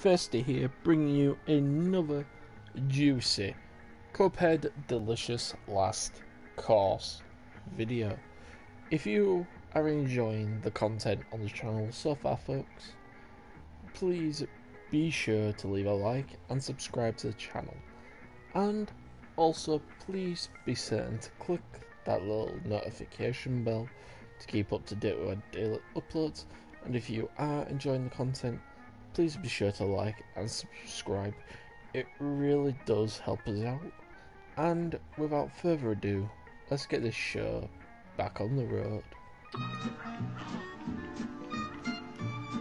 Thirsty here, bringing you another juicy Cuphead Delicious Last Course video. If you are enjoying the content on the channel so far, folks, please be sure to leave a like and subscribe to the channel, and also please be certain to click that little notification bell to keep up to date with our daily uploads. And if you are enjoying the content, please be sure to like and subscribe. It really does help us out. And without further ado, let's get this show back on the road.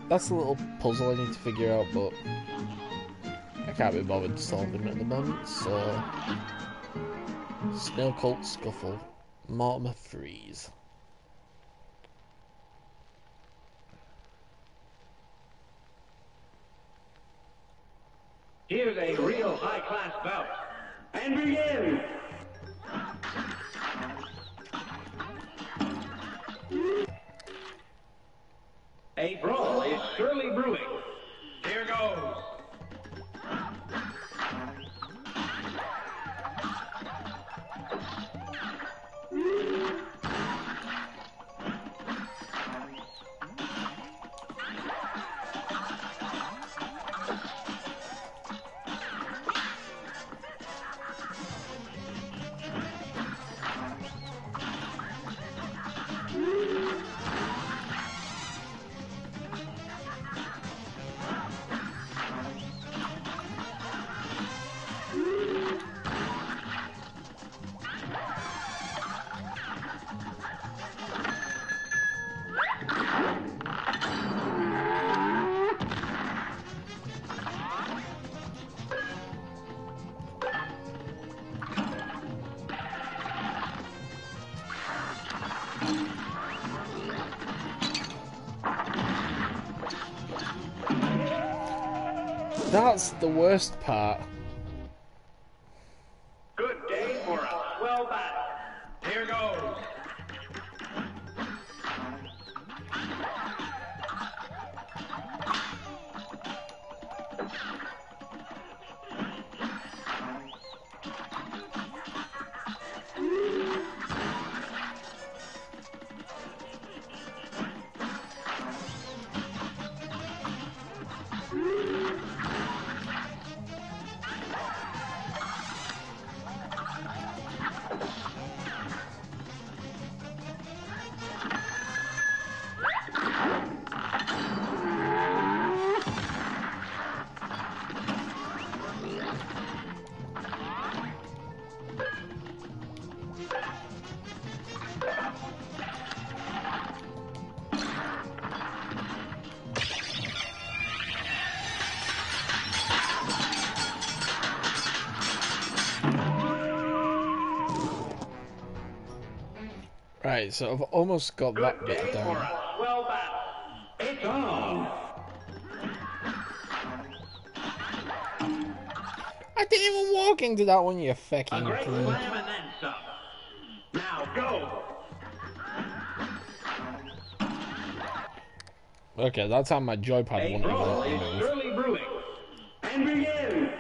That's a little puzzle I need to figure out, but I can't be bothered solving it at the moment, so... Snail Cult Scuffle, Mortimer Freeze. Here's a real high-class bout. And begin! A brawl is surely brewing. Here goes. That's the worst part. Good day for a swell battle. Here goes. Right, so I've almost got that bit down. Well, it's on. I didn't even walk into that one, you fucking fool. Now go. Okay, that's how my joypad won't move. And begin.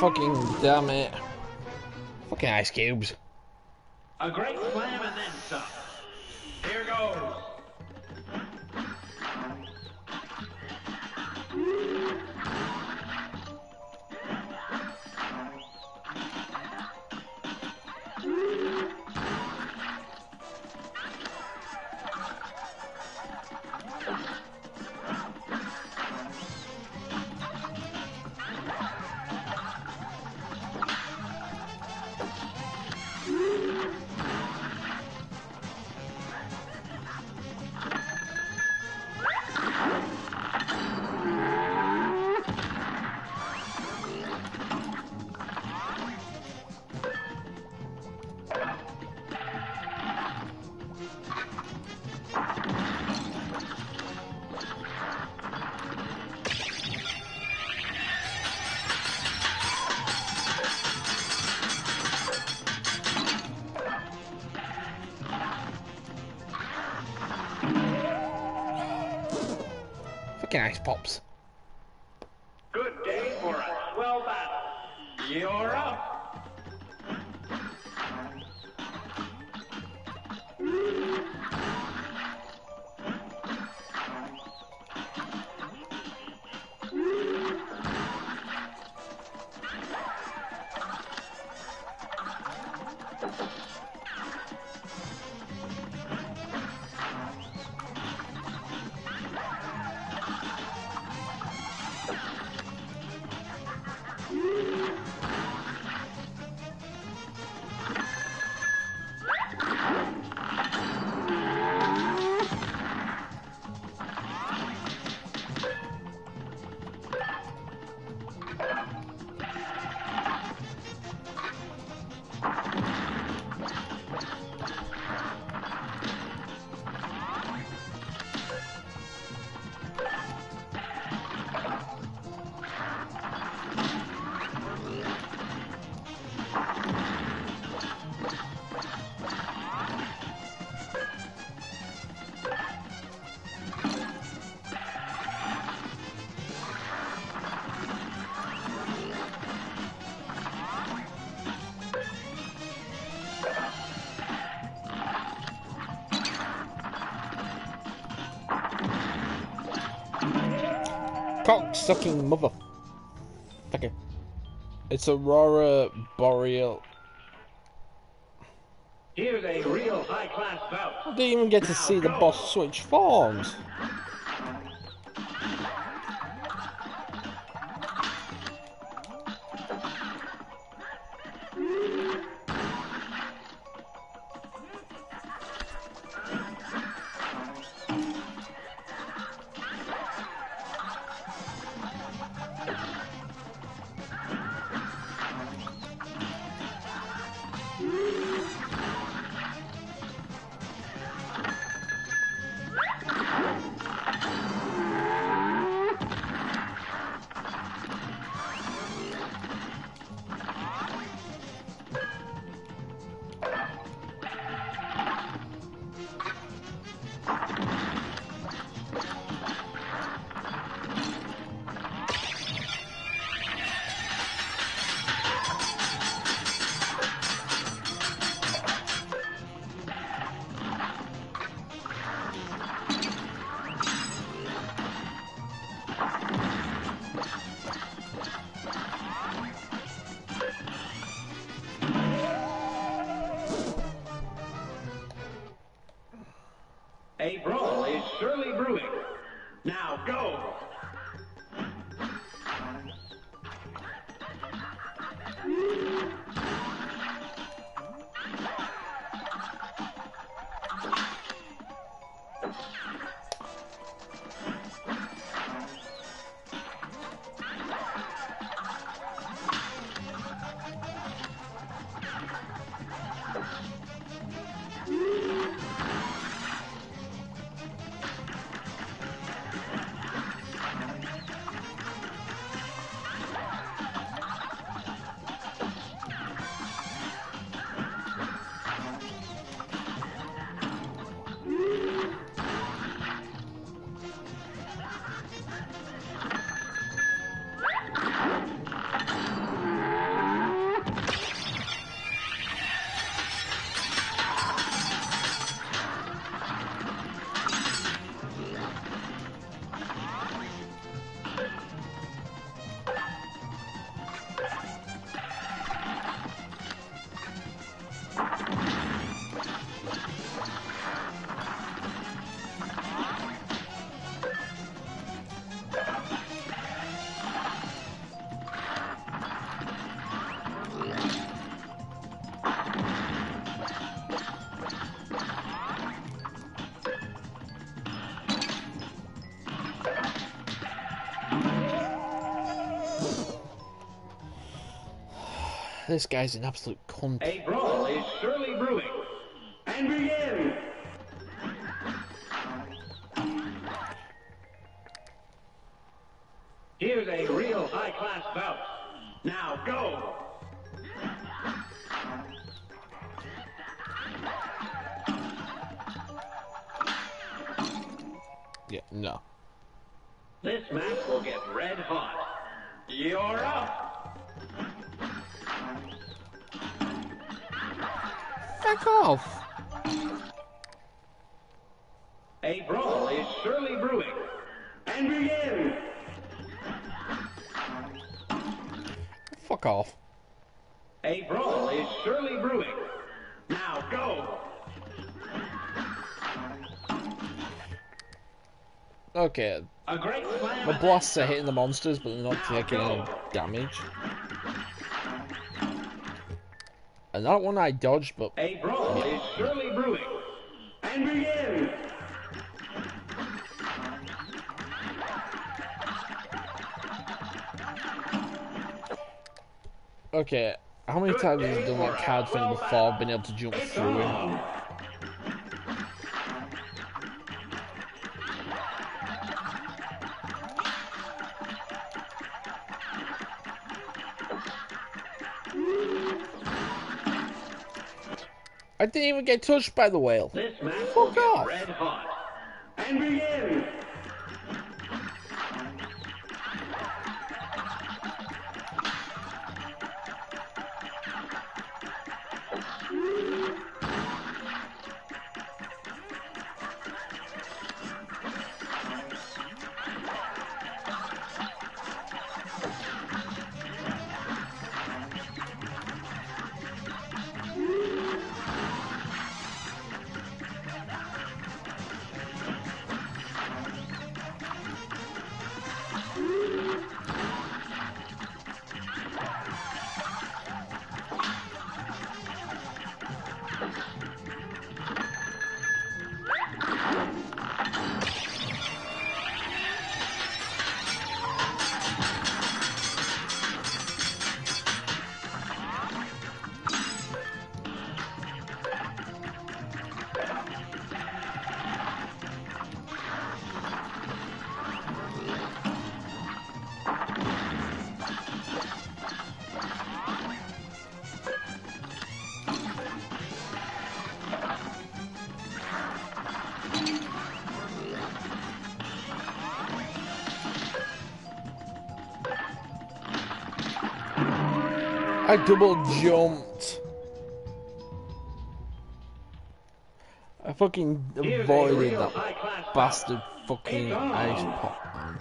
fucking damn it. Fucking ice cubes. A great slam and then some. Here goes. Ice pops. Good day for a swell battle. You're up. Cock-sucking mother. Okay. It's Aurora Boreal. Here's a real high-class bout. I didn't even get to see the boss switch forms. This guy's an absolute cunt. A brawl is surely brewing. And begin! Here's a real high-class bout. Now go! Yeah, no. This match will get red hot. You're up! Fuck off! A brawl is surely brewing. And begin! Fuck off. A brawl is surely brewing. Now go! Okay. The blasts are hitting the monsters, but they're not taking any damage. And that one I dodged, but a brawl is surely brewing. And begin. Okay, how many times have I done that card thing before? I've been able to jump through him. I didn't even get touched by the whale. This match will get red hot. And begin. I double jumped. I fucking avoided that bastard fucking ice pop, man.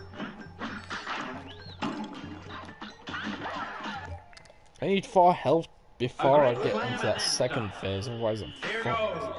I need 4 health before I get into that second phase, otherwise I'm fucked.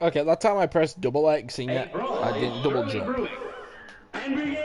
Okay, that time I pressed double X and yet I didn't double jump. And begin.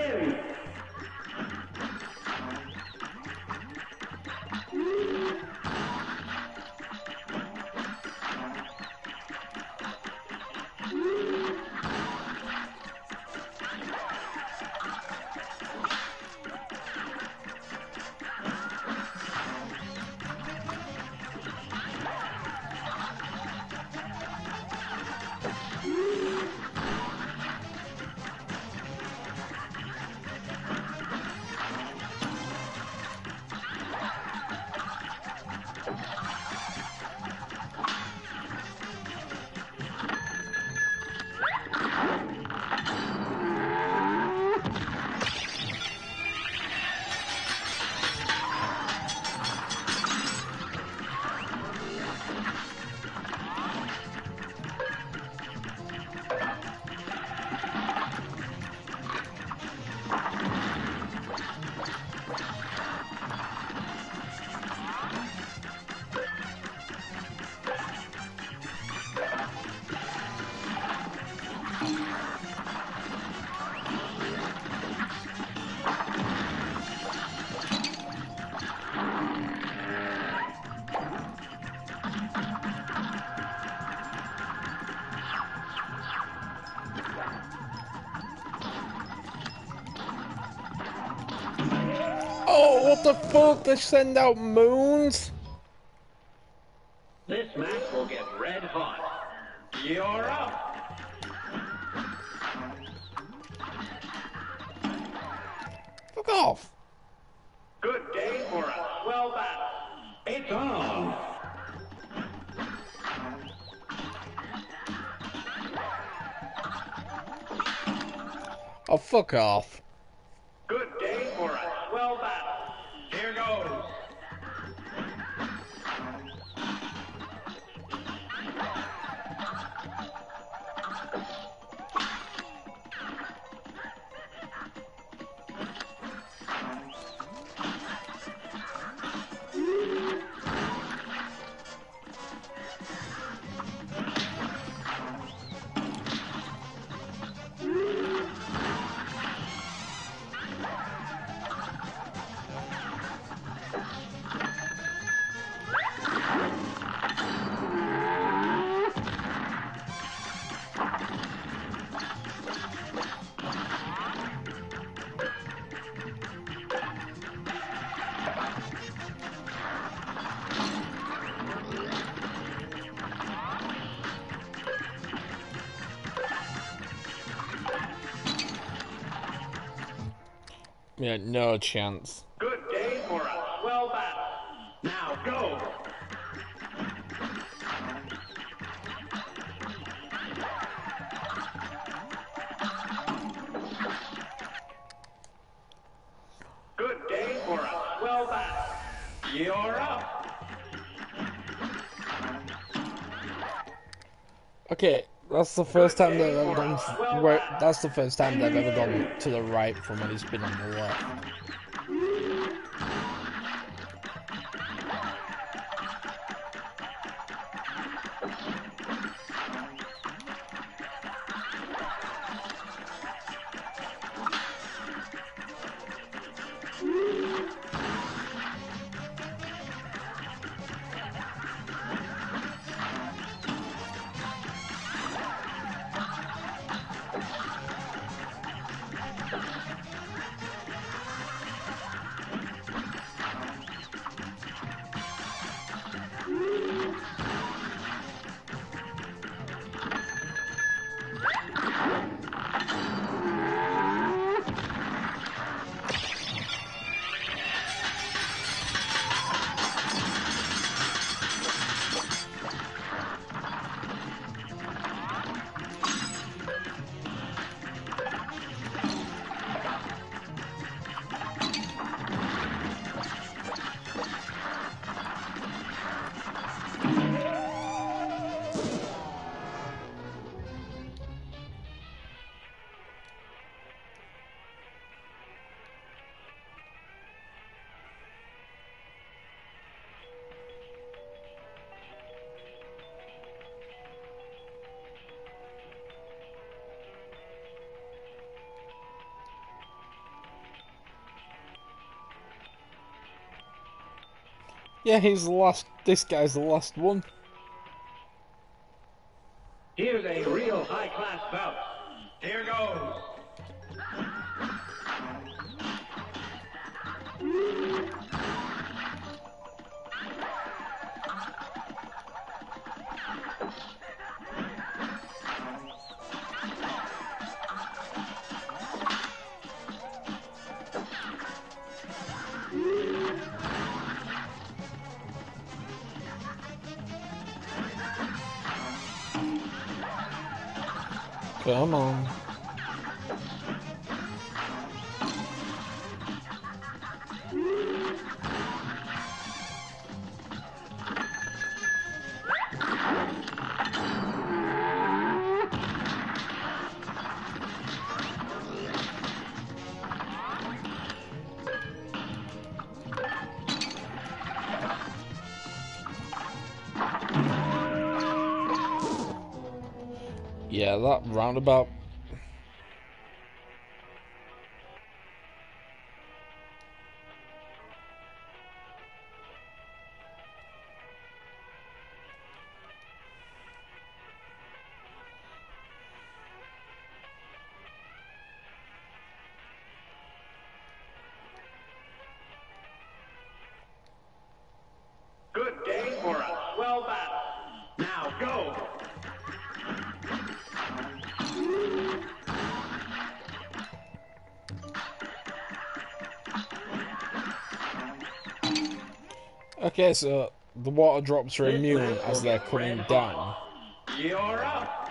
What the fuck? They send out moons? This match will get red hot. You're up! Fuck off! Good day for a swell battle. It's on! Oh, fuck off. Good day for a swell battle. Here goes. Yeah, no chance. Good day for a swell battle. Now go! Good day for a swell battle. You're up! Okay, that's the first time they've ever done. Right, that's the first time they've ever gone to the right from when he's been on the left. Yeah, he's the last. This guy's the last one. Here's a real high-class bout. Here goes. Come on. Yeah, that roundabout. Okay, so the water drops are immune as they're coming down. You're up.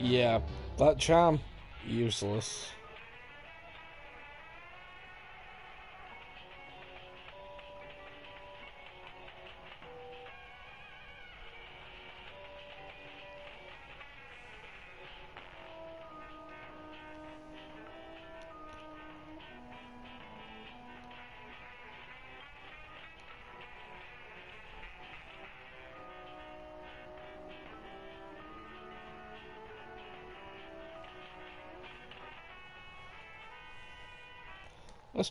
Yeah, that charm, useless. Let's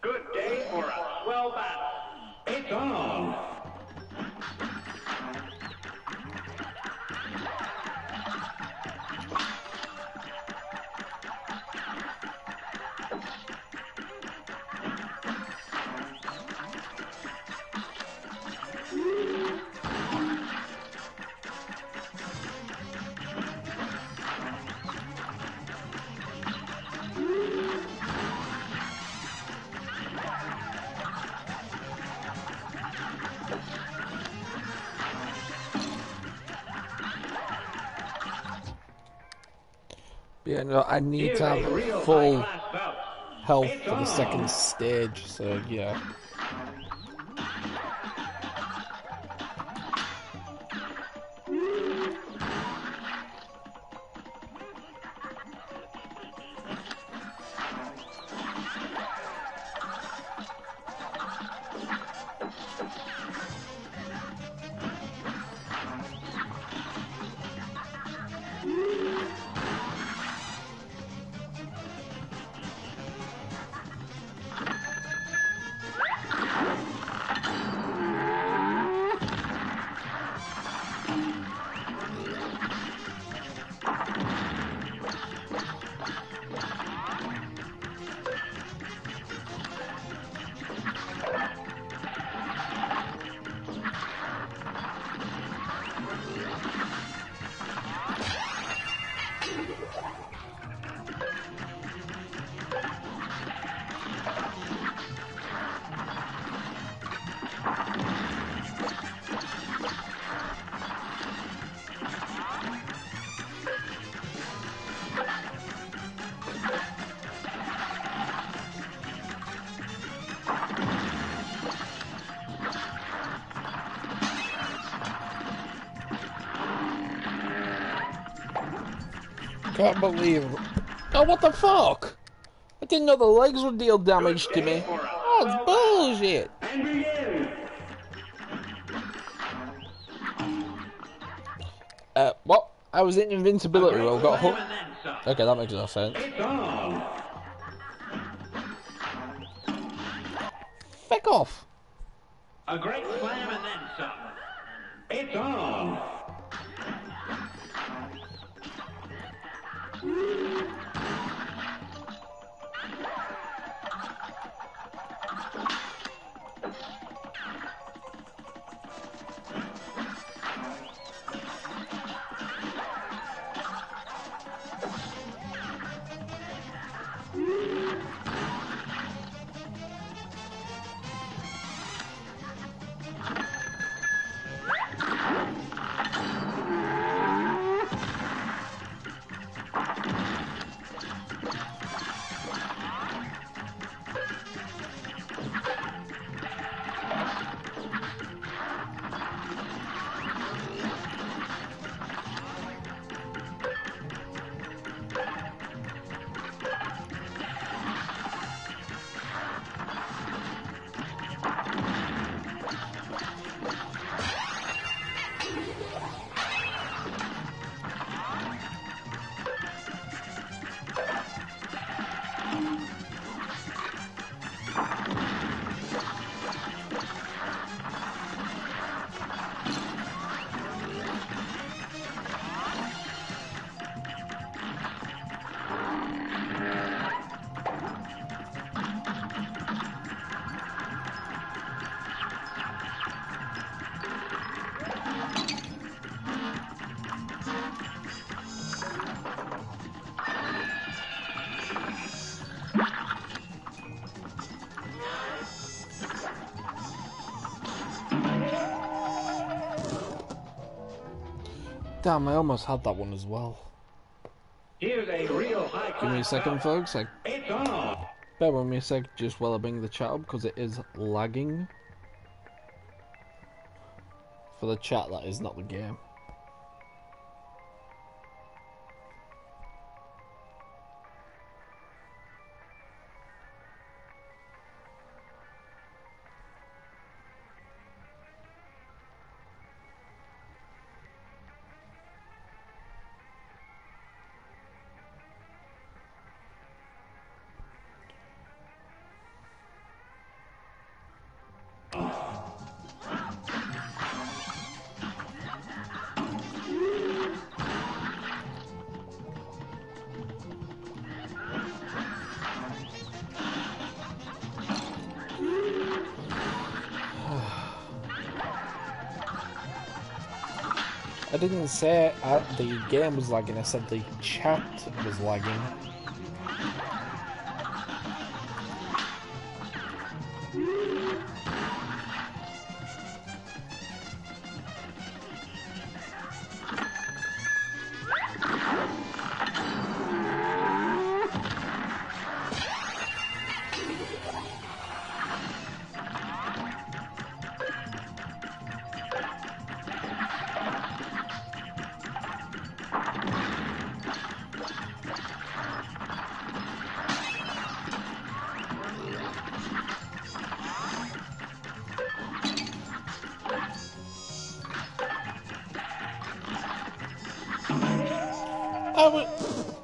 Good day for a swell battle. It's on. Yeah, no, I need to have full health for the second stage, so yeah. I can't believe it. Oh, what the fuck? I didn't know the legs would deal damage to me. Oh, it's bullshit. What? I was in invincibility roll, got hooked. Okay, that makes no sense. Fuck off. A great slam and then some. It's on. Damn, I almost had that one as well. Here's a real high. Give me a second, folks. Bear with me a sec, just while I bring the chat up, because it is lagging. For the chat, that is, not the game. I didn't say the game was lagging, I said the chat was lagging.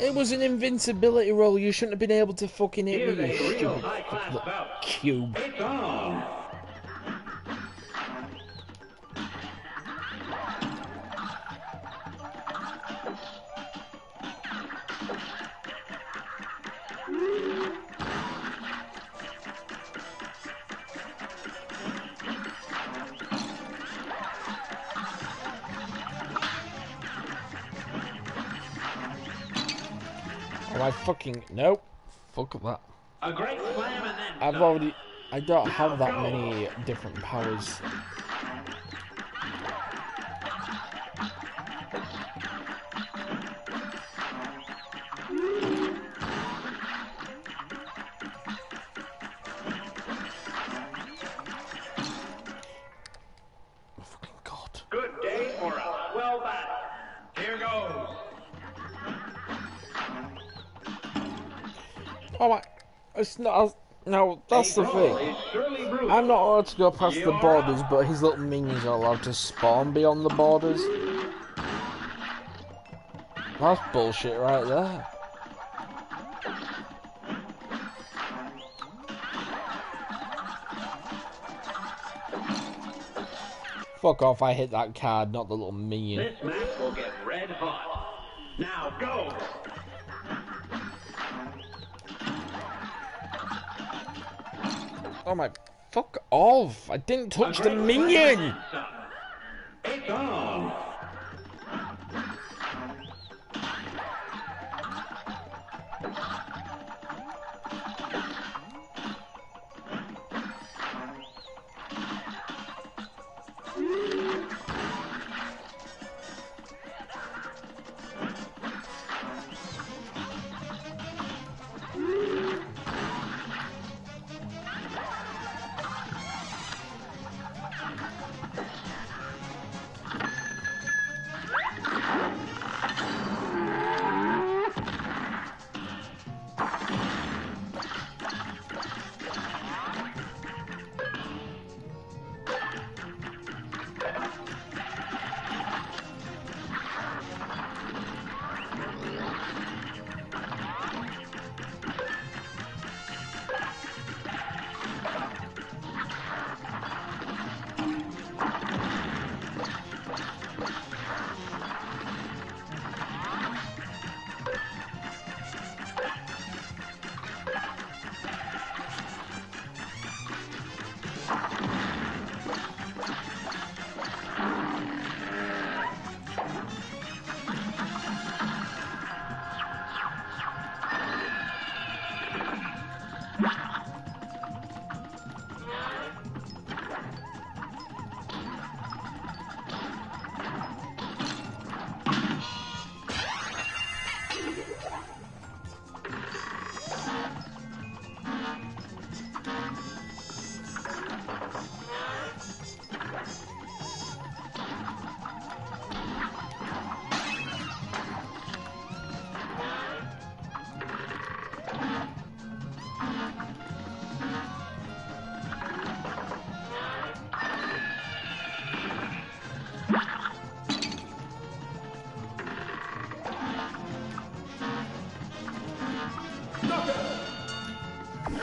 It was an invincibility roll, you shouldn't have been able to fucking hit me, you stupid cube. Nope. Fuck that. A great slam and then I don't have that many different powers. Now, that's the thing. I'm not allowed to go past the borders, but his little minions are allowed to spawn beyond the borders. That's bullshit right there. Fuck off, I hit that card, not the little minion. This map will get red hot. Now, go! Oh my, fuck off! I didn't touch the minion! It's on!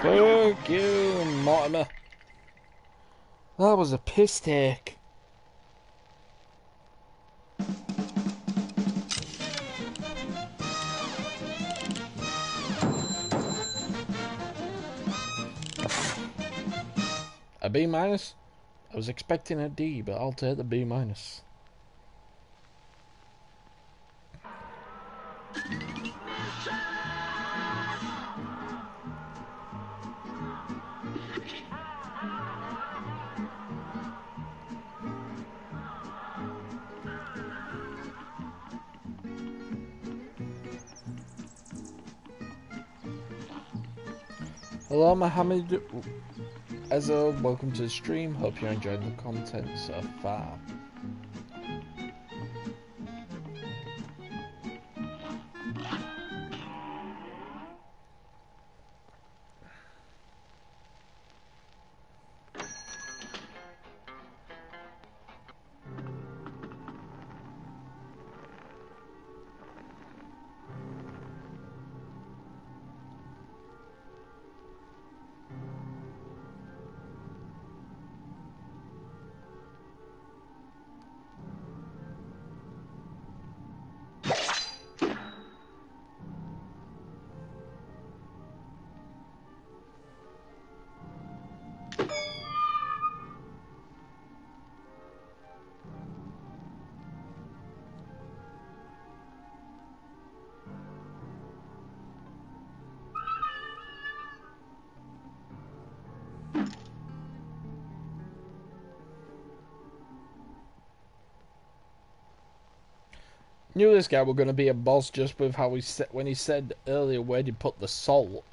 Fuck you, Mortimer. That was a piss take. A B minus? I was expecting a D, but I'll take the B minus. Hello Mohammed Ezzo, welcome to the stream, hope you're enjoying the content so far. Knew this guy were going to be a boss just with how he said when he said earlier where he put the salt.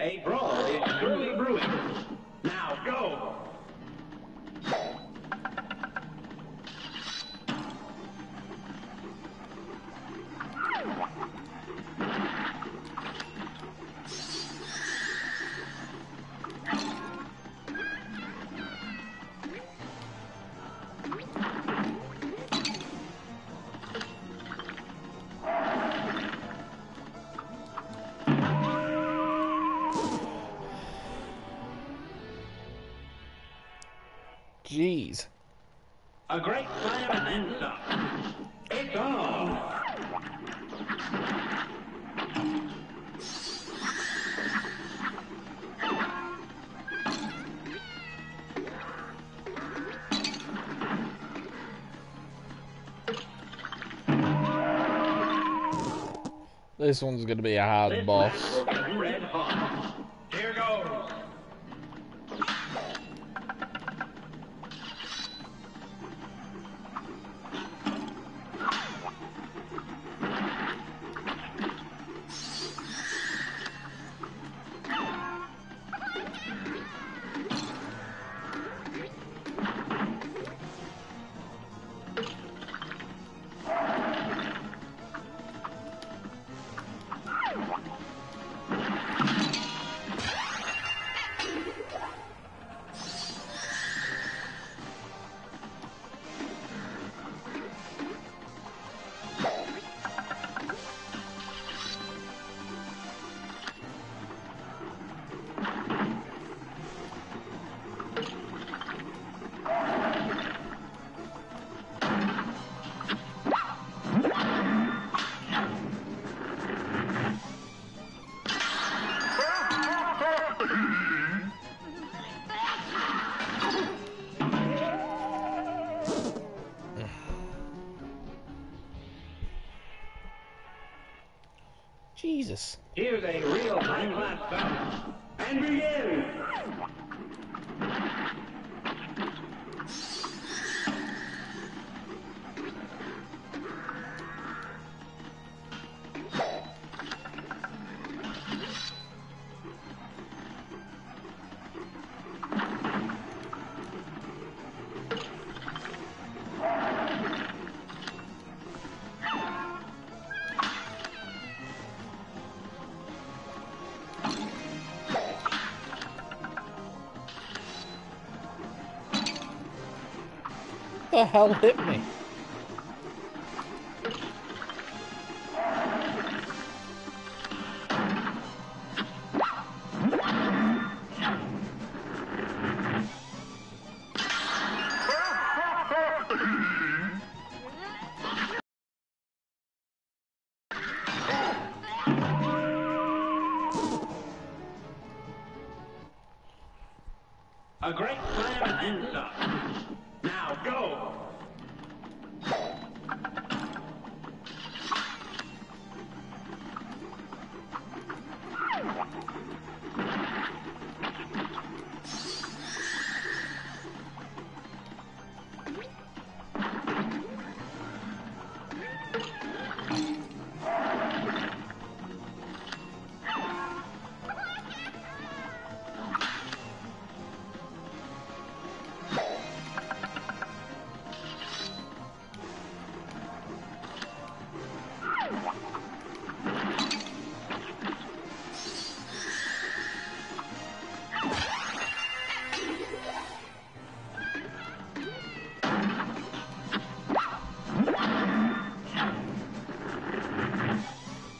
A brawl is surely brewing. Now go. A great slam and then some. It's on! This one's gonna be a hard boss. Red hot. Here goes! Jesus. Here's a real high-class battle. And begin! What the hell hit me?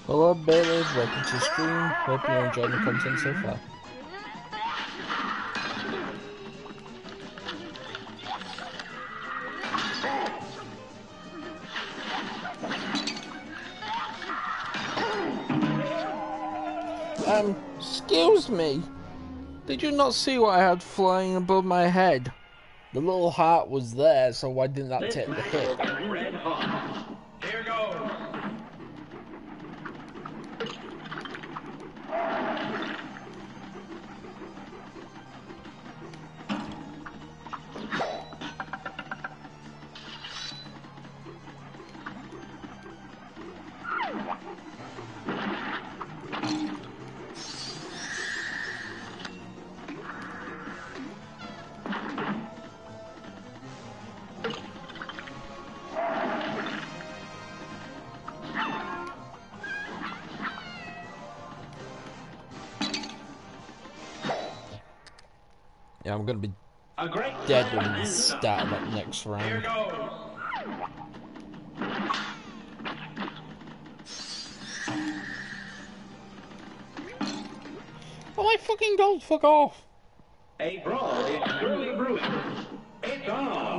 Hello Bailers, welcome to the stream, hope you're enjoying the content so far. Excuse me, did you not see what I had flying above my head? The little heart was there, so why didn't that take the hit? I'm gonna be dead when we start that next round. Oh my fucking god, fuck off! A brawl is surely brewing. It's on!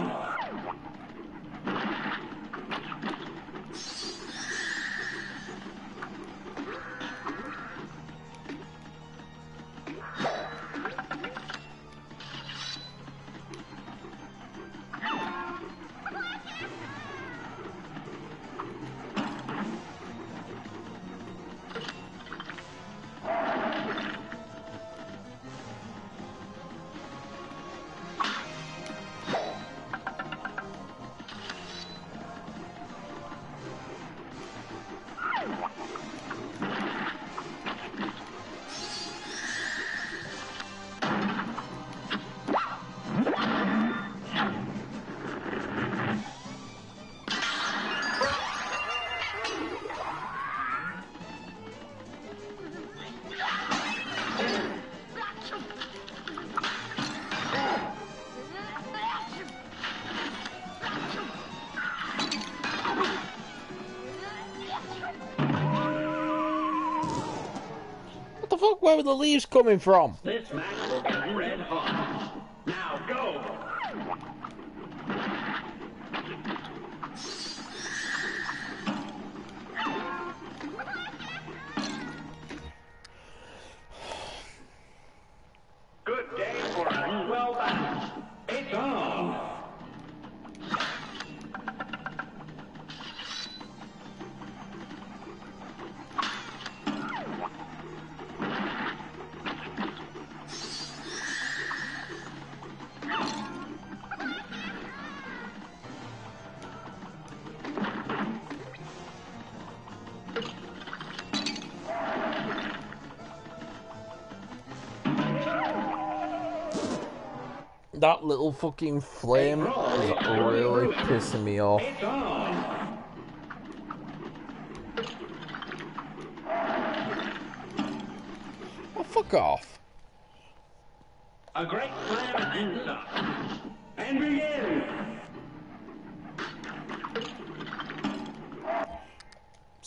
Where were the leaves coming from? This match will be red hot. Now go. Good day for a well battle. It's on. That little fucking flame is really pissing me off. Oh, fuck off. A great plan ends up and begin.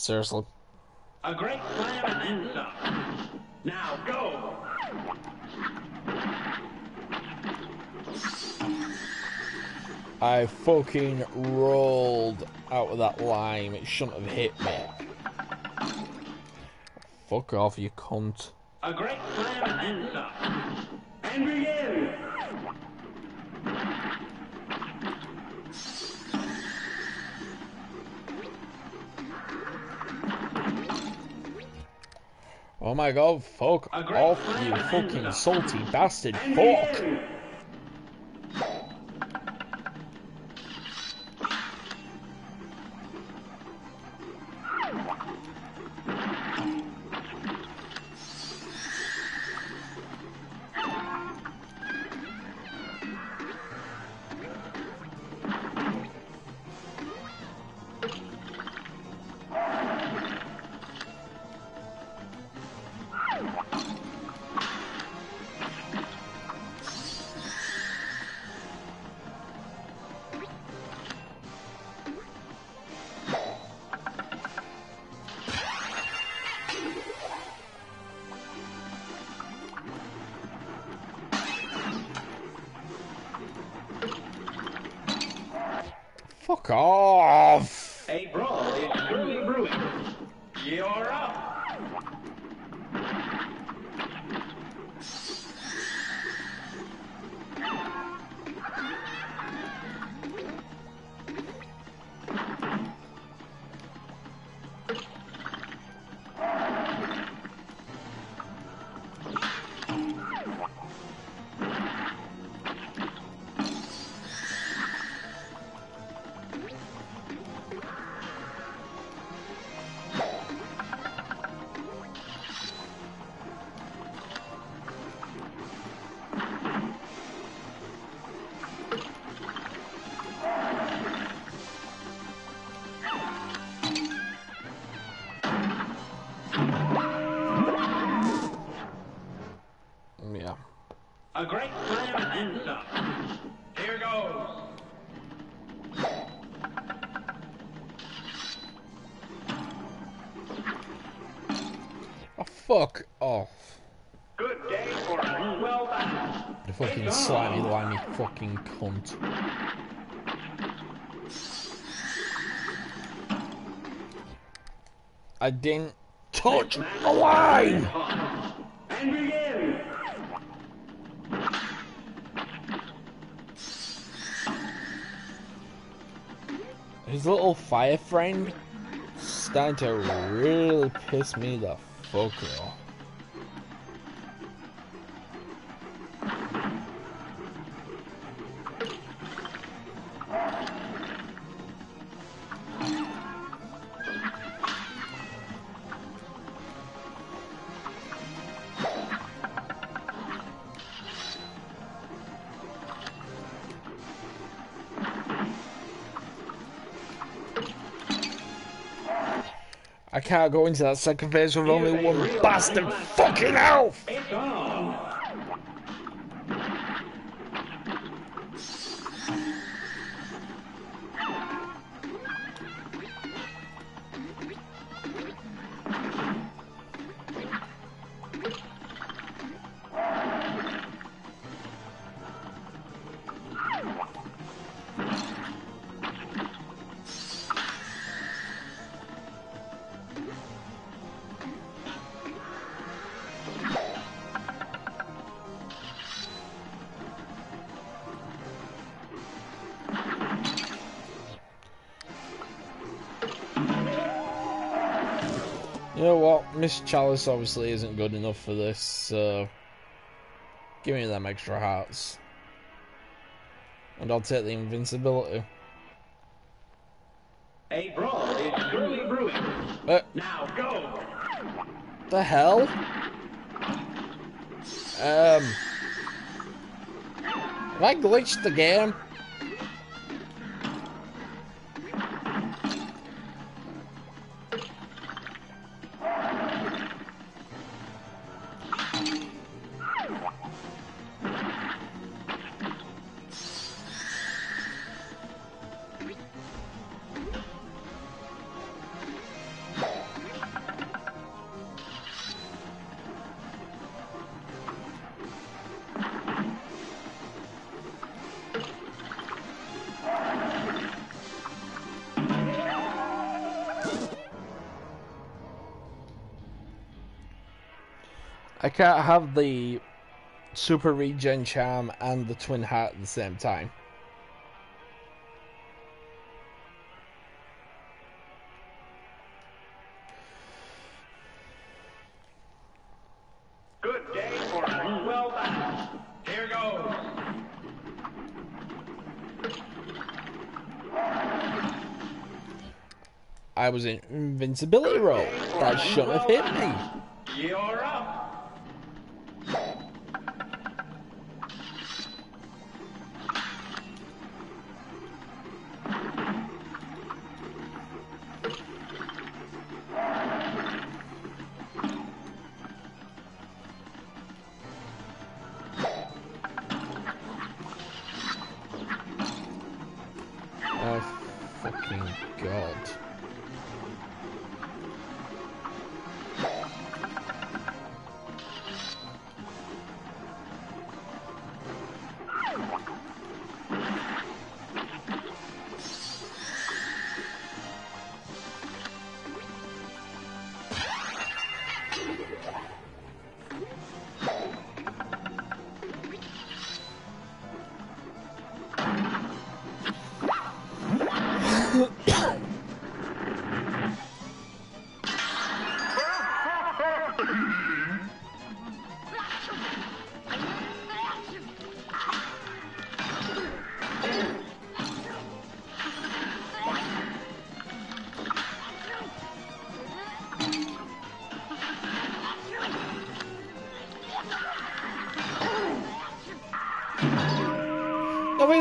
Seriously. A great plan and then some. Now go! I fucking rolled out of that lime. It shouldn't have hit me. Fuck off, you cunt. A great plan and then some. And begin! Oh my god, fuck off, you fucking salty bastard, fuck! Fuck off! A brawl is truly brewing. You're up! A great slam and some. Here goes. Oh, fuck off. Good day for a well battle. The fucking slimy, limey fucking cunt. I didn't touch the line! And begin! His little fire friend starting to really piss me the fuck off. I can't go into that second phase with only one bastard fucking elf! You know what, Miss Chalice obviously isn't good enough for this, so give me them extra hearts. And I'll take the invincibility. A brawl is truly brewing. Now go! The hell? Have I glitched the game? I can't have the super regen charm and the twin heart at the same time. Good day for a well battle. Here goes. I was in invincibility roll. That shouldn't have hit me. You're up.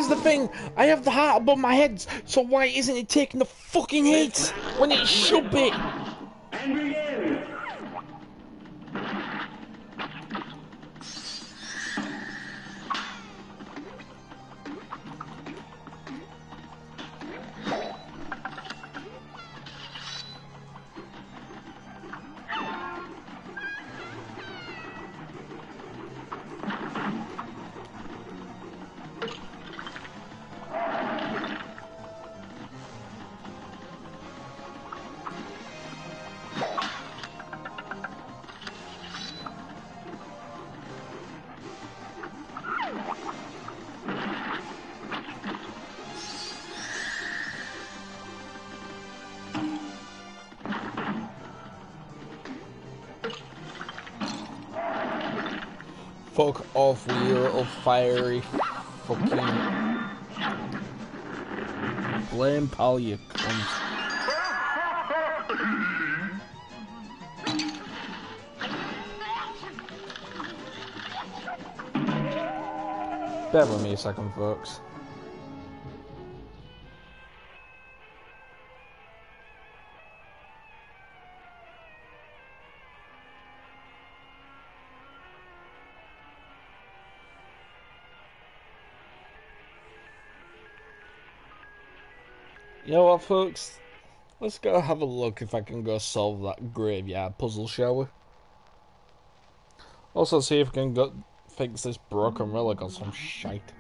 The thing, I have the heart above my head, so why isn't it taking the fucking hit when it should be? Fuck off, you little fiery fucking blame pal, you cunt. Bear with me a second, folks. You know what, folks? Let's go have a look if I can go solve that graveyard puzzle, shall we? Also, see if I can go fix this broken relic or some shite.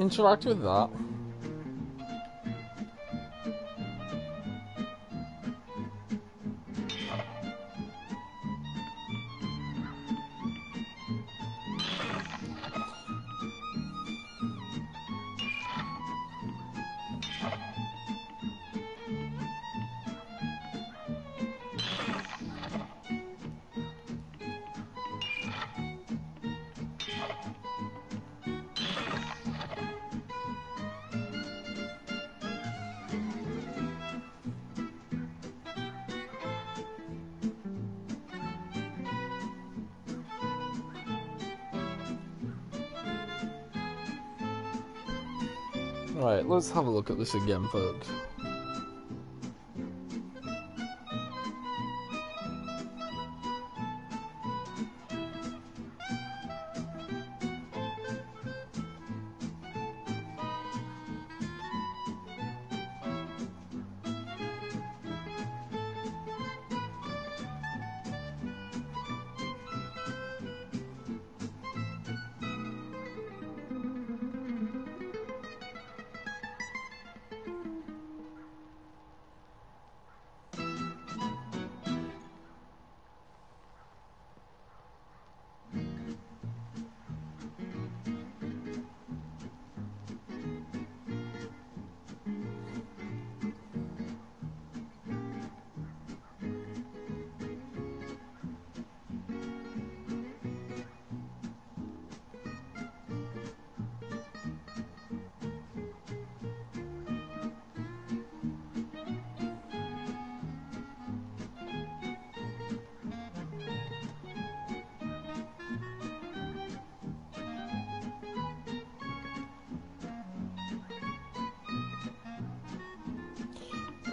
Interact with that. Right, let's have a look at this again, folks.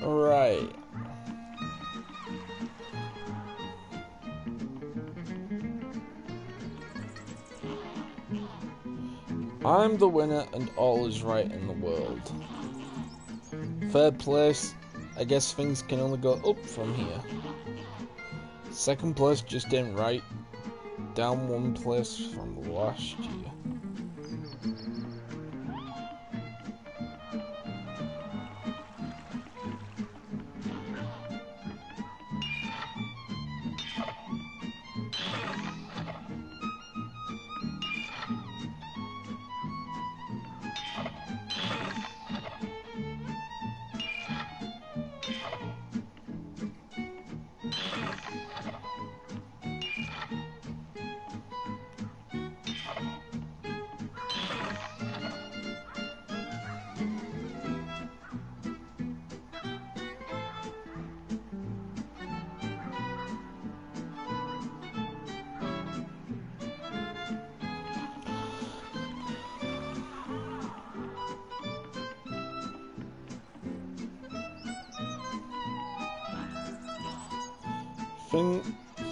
Right. I'm the winner and all is right in the world. Third place, I guess things can only go up from here. Second place just ain't right. Down one place from last year.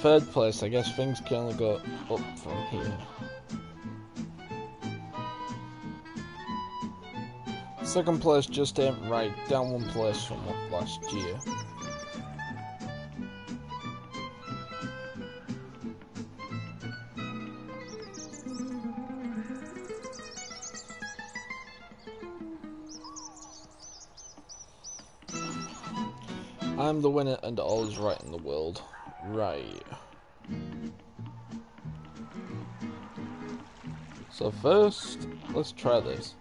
Third place, I guess things can only go up from here. Second place just ain't right, down one place from last year. I'm the winner and all is right in the world. Right. So first, let's try this.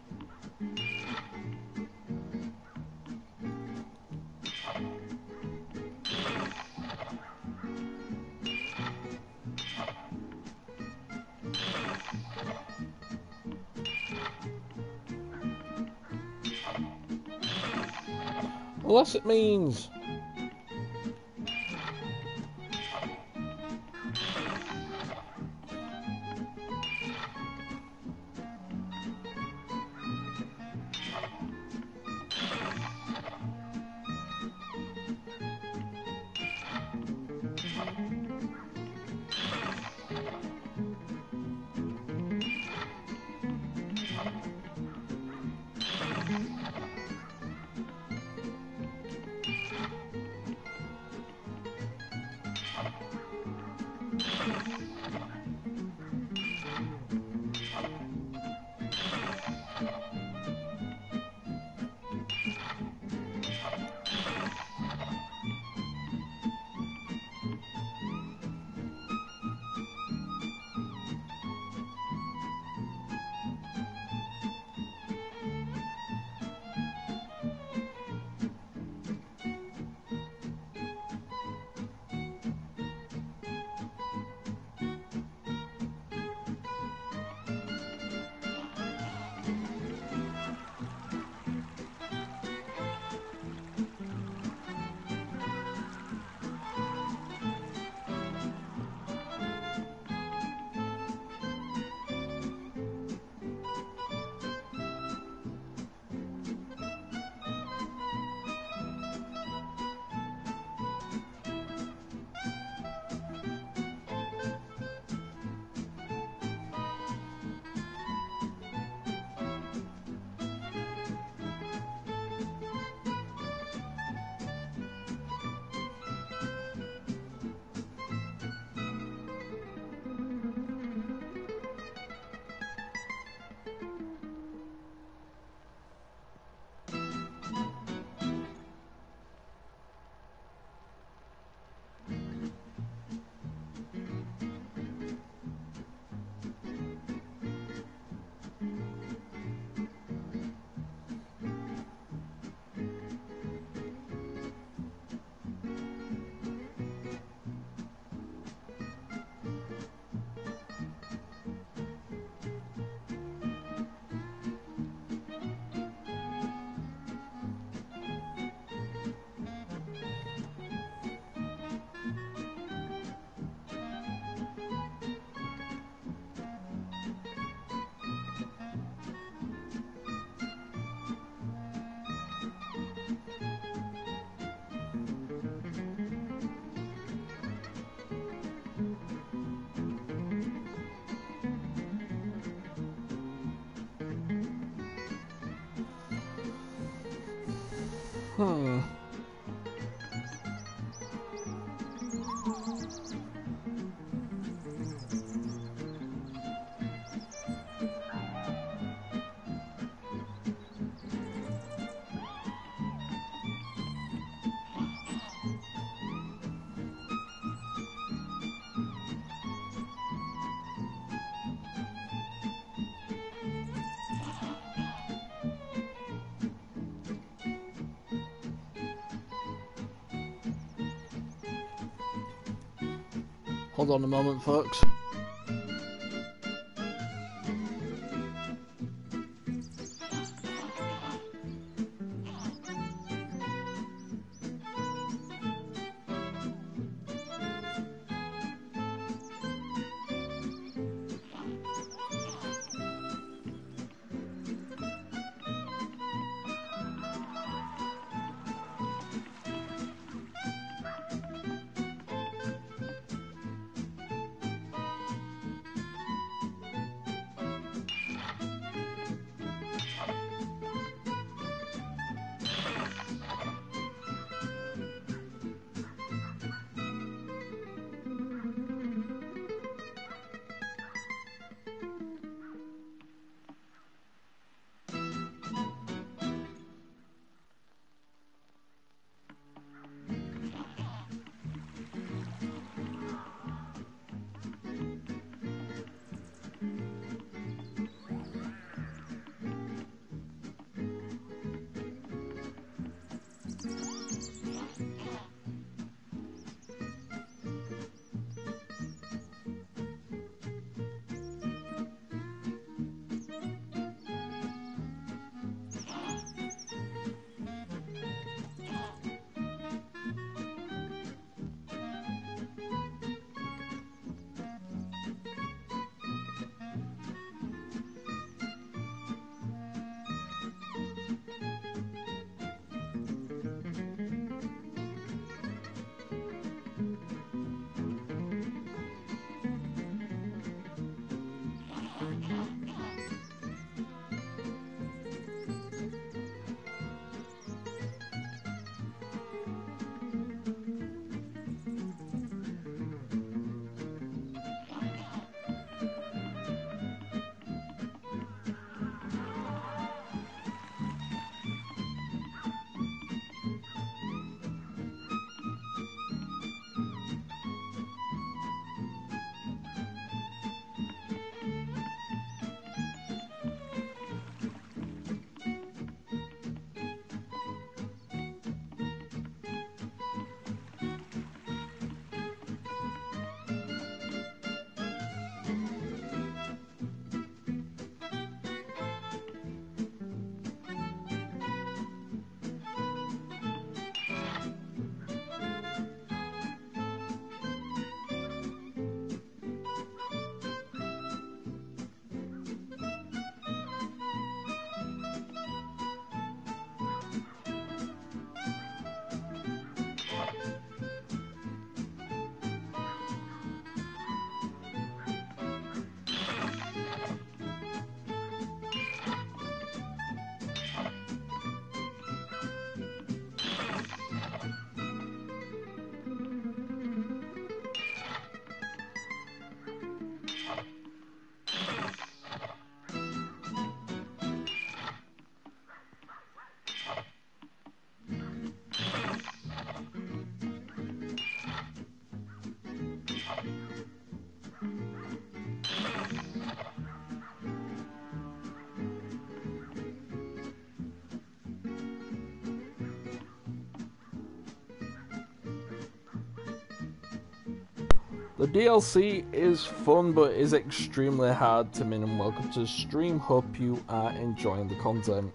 Unless it means Huh. Hold on a moment, folks. The DLC is fun, but is extremely hard to min, and welcome to the stream, hope you are enjoying the content.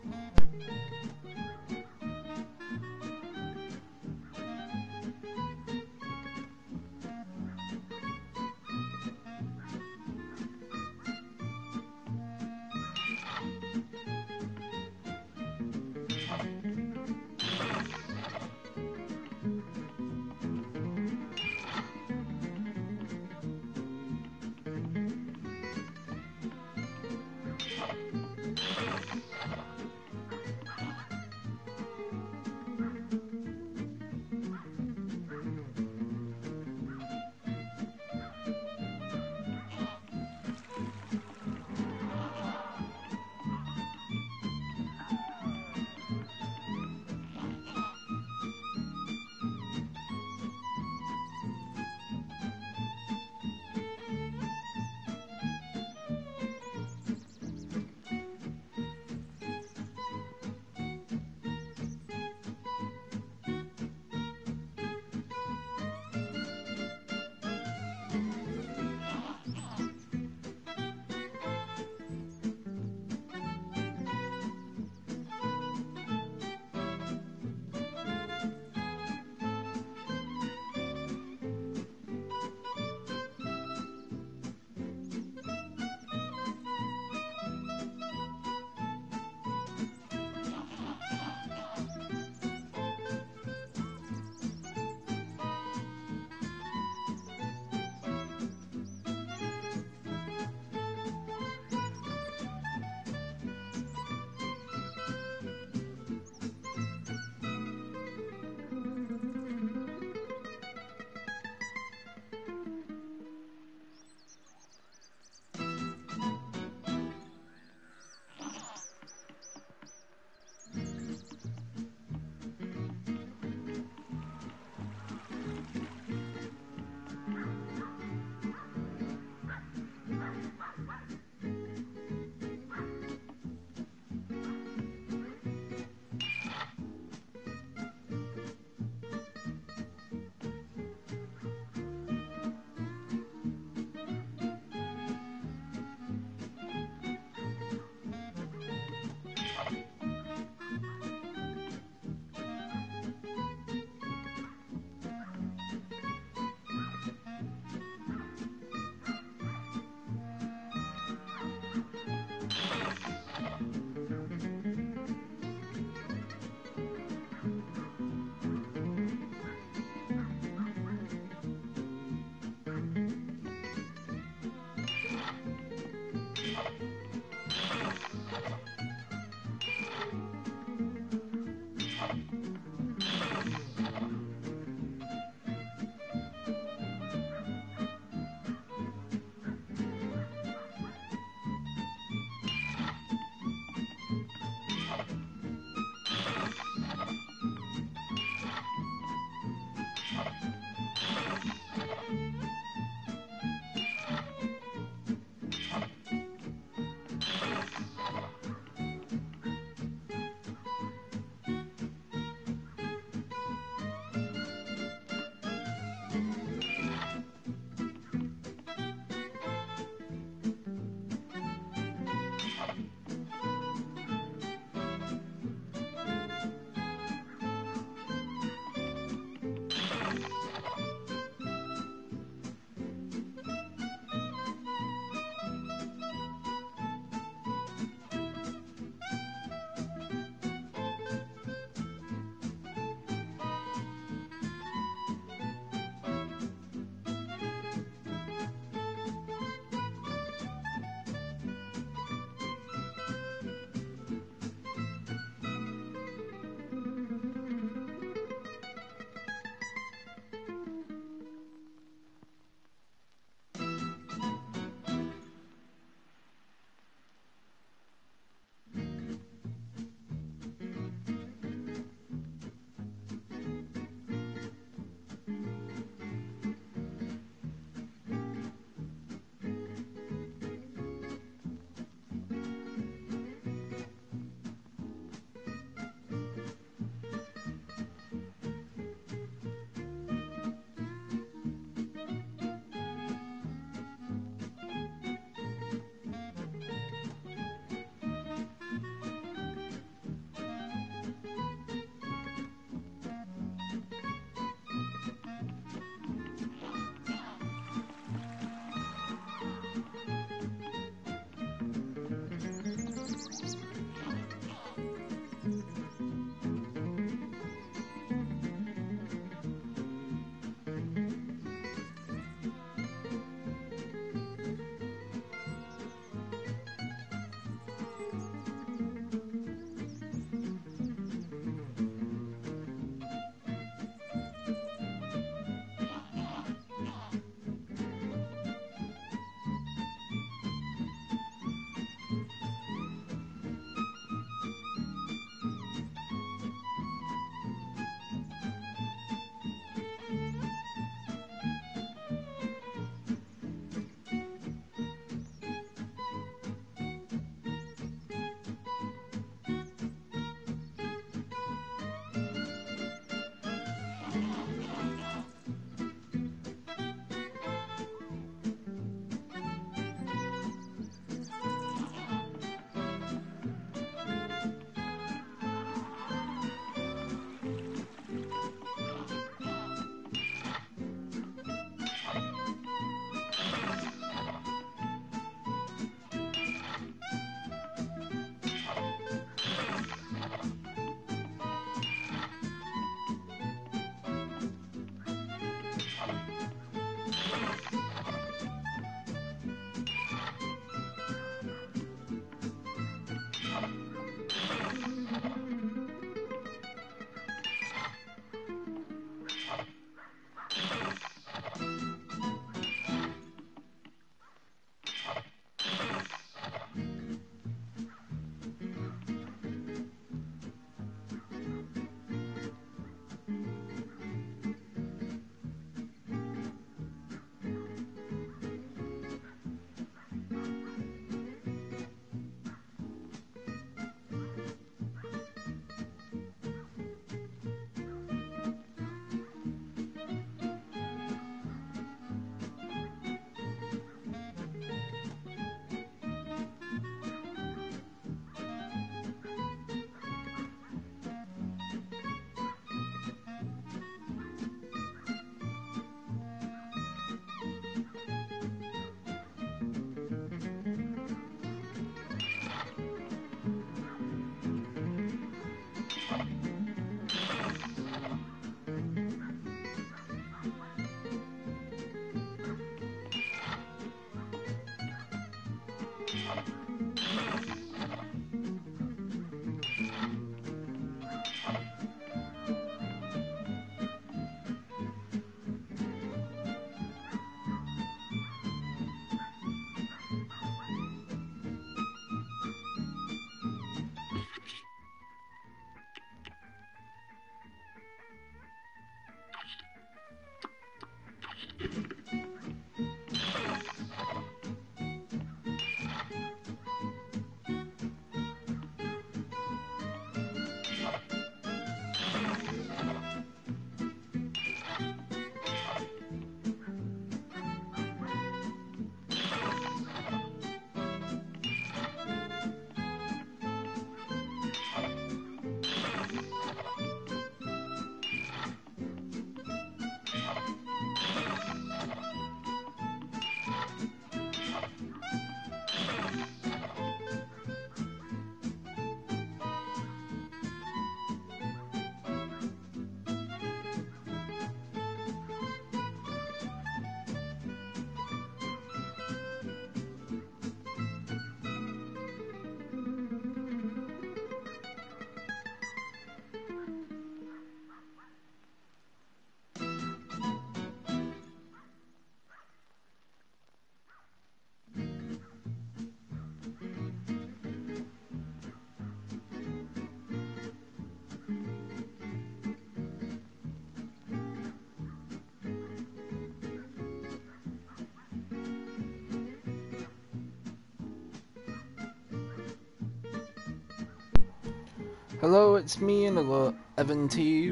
Hello, it's me and hello, Evan T.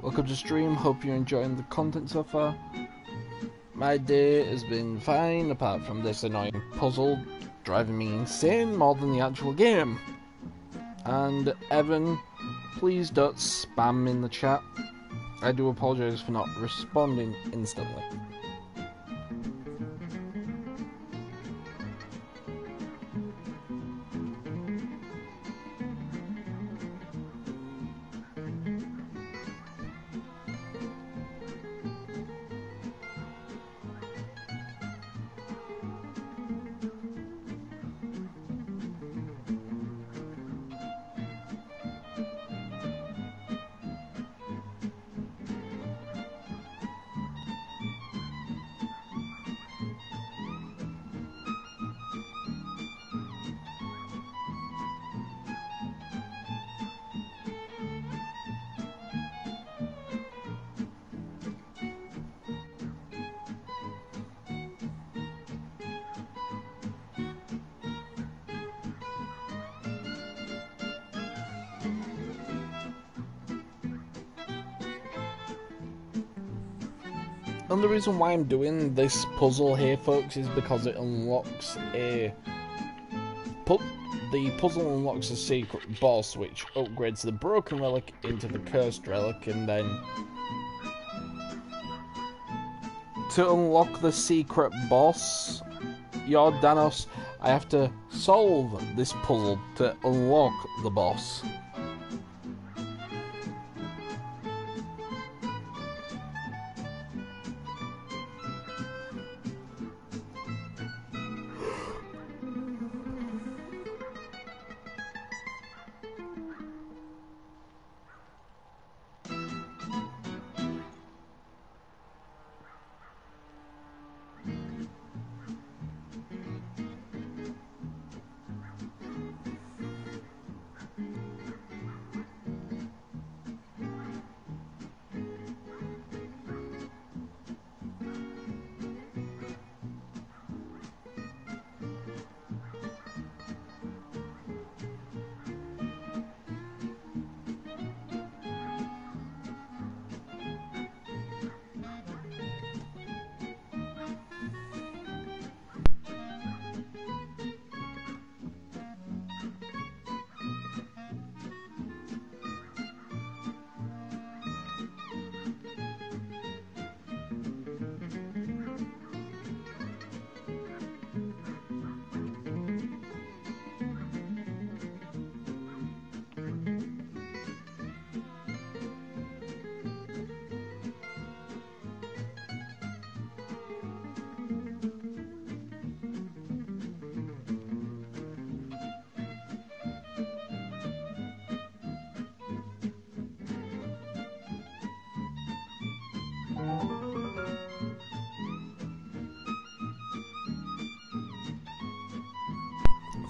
Welcome to stream, hope you're enjoying the content so far. My day has been fine, apart from this annoying puzzle driving me insane more than the actual game. And Evan, please don't spam in the chat. I do apologise for not responding instantly. And the reason why I'm doing this puzzle here, folks, is because it unlocks a... The puzzle unlocks a secret boss, which upgrades the broken relic into the cursed relic, and then... to unlock the secret boss, Yordanos, I have to solve this puzzle to unlock the boss.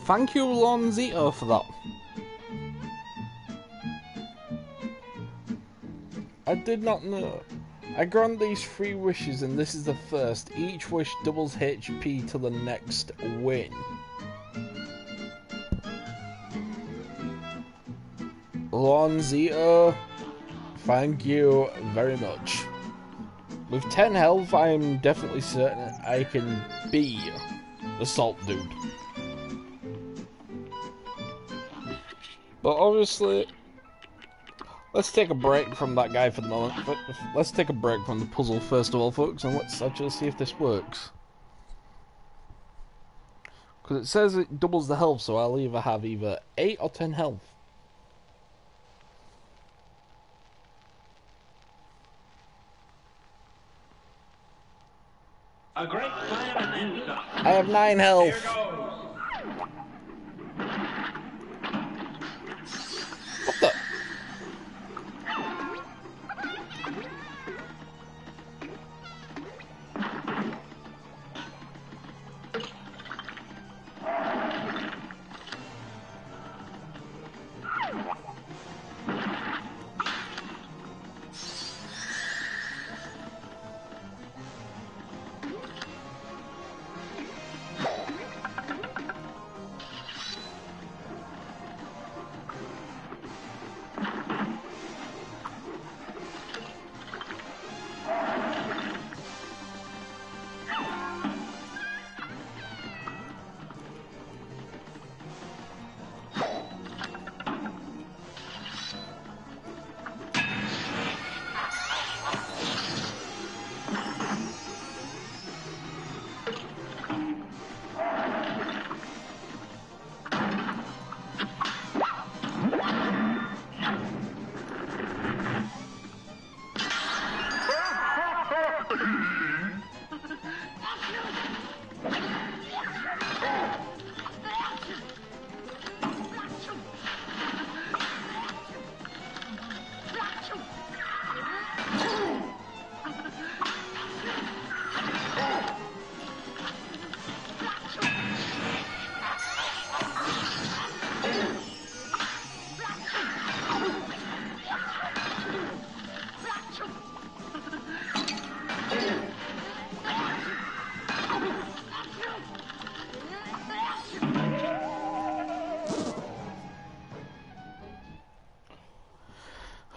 Thank you, Lonzito, for that. I did not know. I grant these 3 wishes, and this is the first. Each wish doubles HP to the next win. Lonzito, thank you very much. With 10 health, I am definitely certain I can be the Salt Dude. But obviously, let's take a break from that guy for the moment. But let's take a break from the puzzle first of all, folks, and let's actually see if this works. Because it says it doubles the health, so I'll either have 8 or 10 health. A great plan. I have 9 health.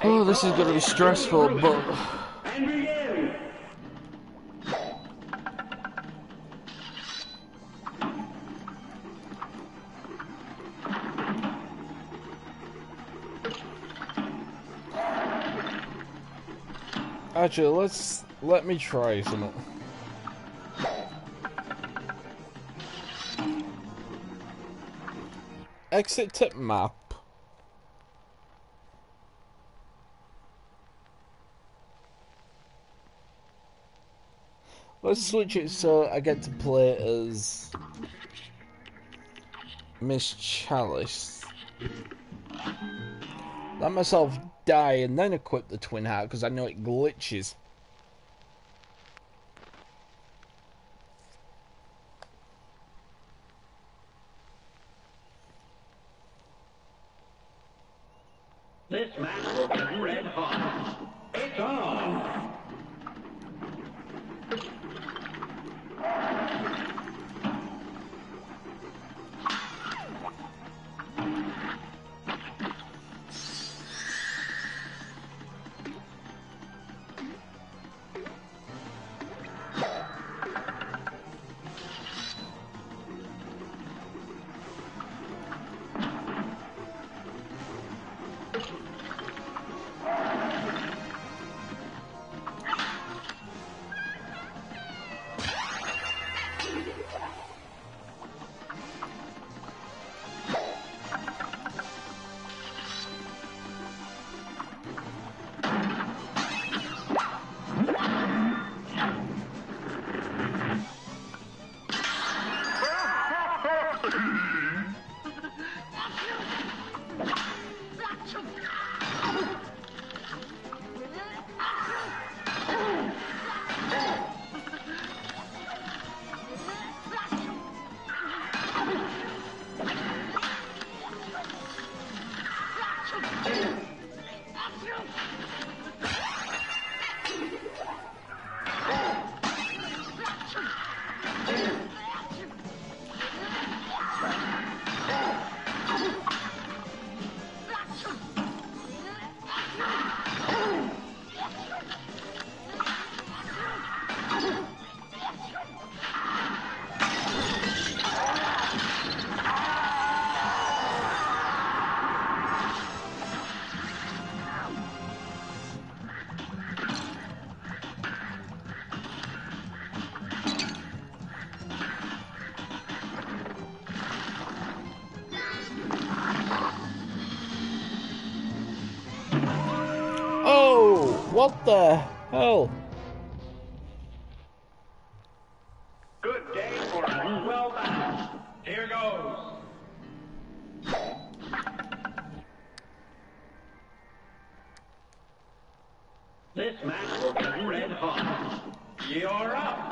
Oh, this is gonna be stressful, but... Actually, let me try something. Exit tip map. Let's switch it so I get to play as Miss Chalice. Let myself die and then equip the Twin Heart because I know it glitches. This map will be red hot. It's on! What the hell? Good day for a well match. Here goes. This match will be red hot. You're up.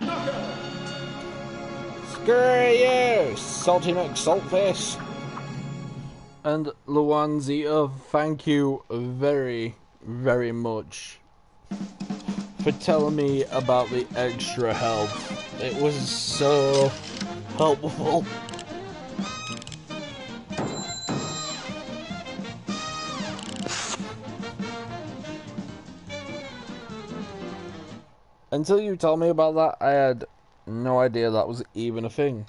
Screw you, Saltinex Saltface. And Lonzito, thank you very, very much for telling me about the extra help. It was so helpful. Until you told me about that, I had no idea that was even a thing.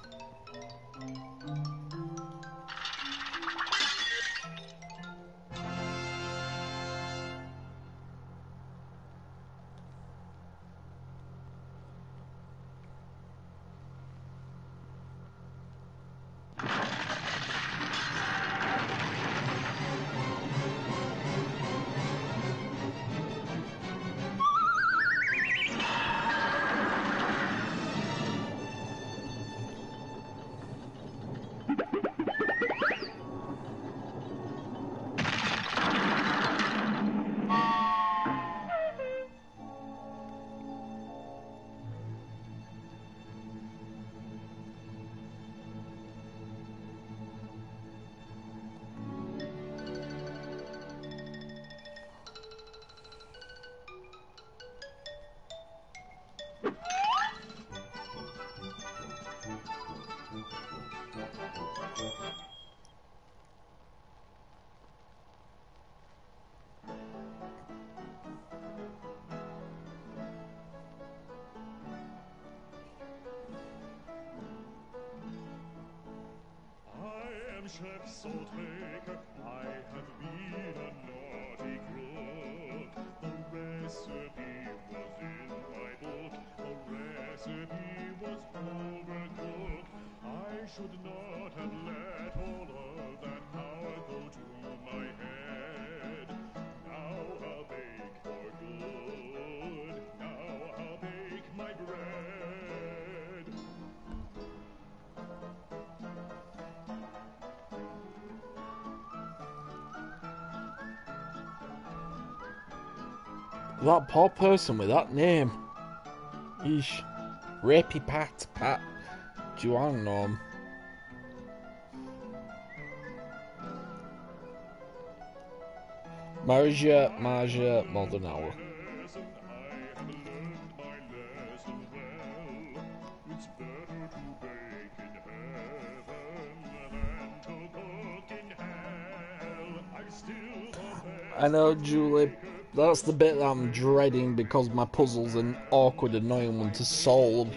That poor person with that name. Eesh. Rapey Pat. Juan Norm. Marja Maldonado. I know, Julie. That's the bit that I'm dreading because my puzzle's an awkward, annoying one to solve.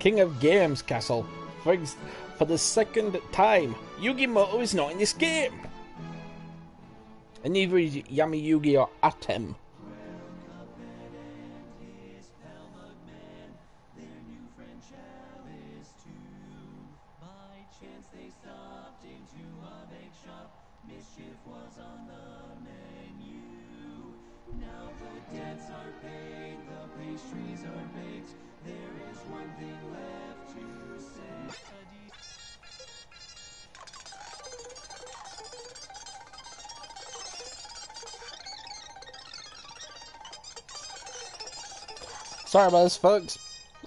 King of Games Castle. For the second time, Yugi Moto is not in this game! And neither is Yami Yugi or Atem. Sorry about this, folks.